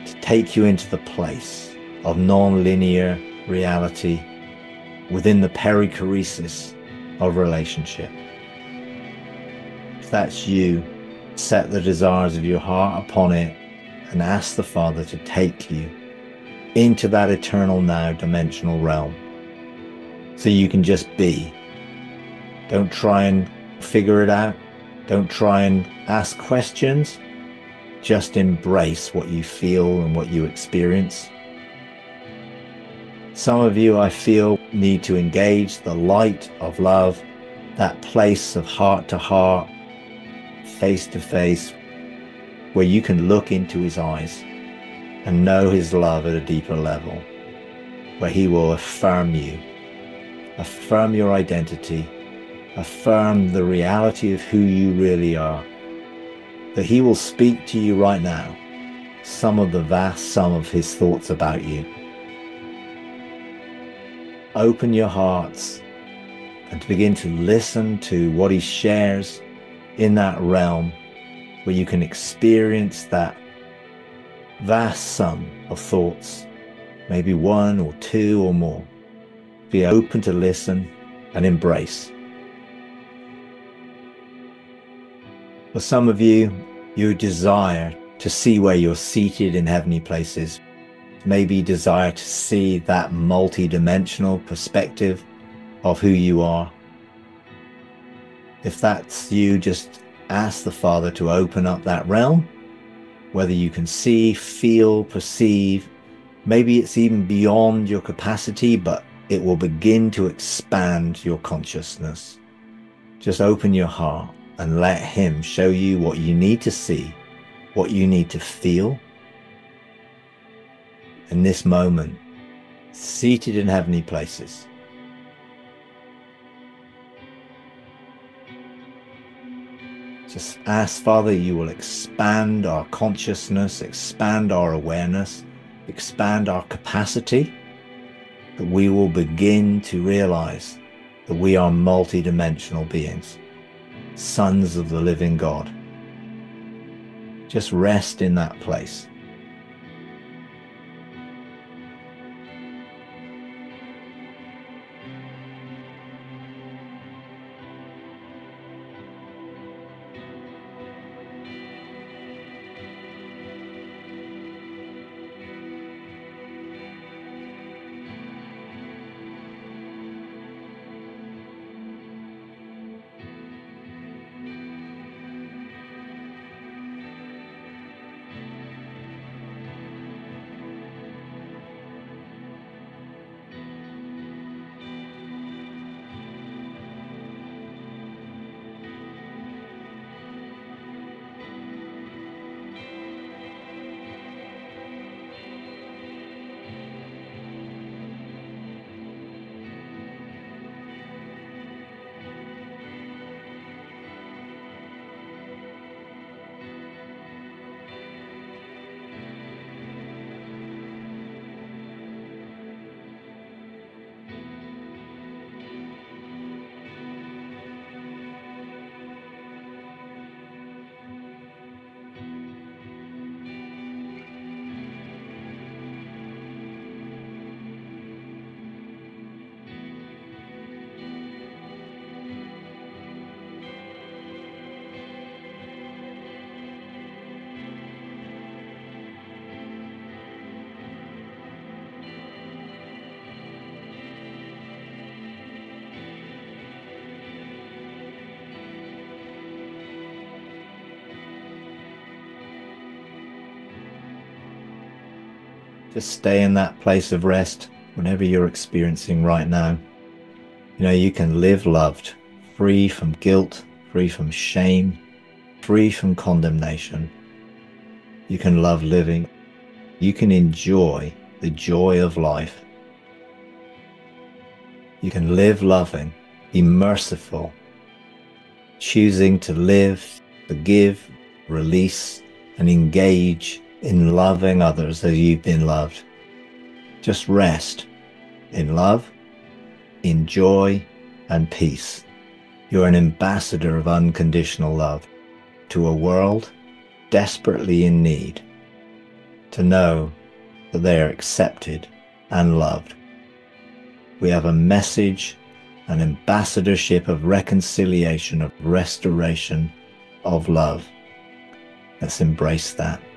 to take you into the place of non-linear reality within the perichoresis of relationship. That's you. Set the desires of your heart upon it and ask the Father to take you into that eternal now dimensional realm. So you can just be. Don't try and figure it out. Don't try and ask questions. Just embrace what you feel and what you experience. Some of you, I feel, need to engage the light of love, that place of heart to heart, face to face, where you can look into his eyes and know his love at a deeper level, where he will affirm you, affirm your identity, affirm the reality of who you really are. That he will speak to you right now, some of the vast sum of his thoughts about you. Open your hearts and to begin to listen to what he shares in that realm, where you can experience that vast sum of thoughts, maybe one or two or more. Be open to listen and embrace. For some of you, you desire to see where you're seated in heavenly places. Maybe you desire to see that multi-dimensional perspective of who you are. If that's you, just ask the Father to open up that realm, whether you can see, feel, perceive. Maybe it's even beyond your capacity, but it will begin to expand your consciousness. Just open your heart and let him show you what you need to see, what you need to feel. In this moment, seated in heavenly places. Just ask Father, you will expand our consciousness, expand our awareness, expand our capacity, that we will begin to realize that we are multidimensional beings, sons of the living God. Just rest in that place. Just stay in that place of rest, whatever you're experiencing right now. You know, you can live loved, free from guilt, free from shame, free from condemnation. You can love living. You can enjoy the joy of life. You can live loving, be merciful, choosing to live, forgive, release, and engage in loving others as you've been loved. Just rest in love, in joy and peace. You're an ambassador of unconditional love to a world desperately in need, to know that they are accepted and loved. We have a message, an ambassadorship of reconciliation, of restoration, of love. Let's embrace that.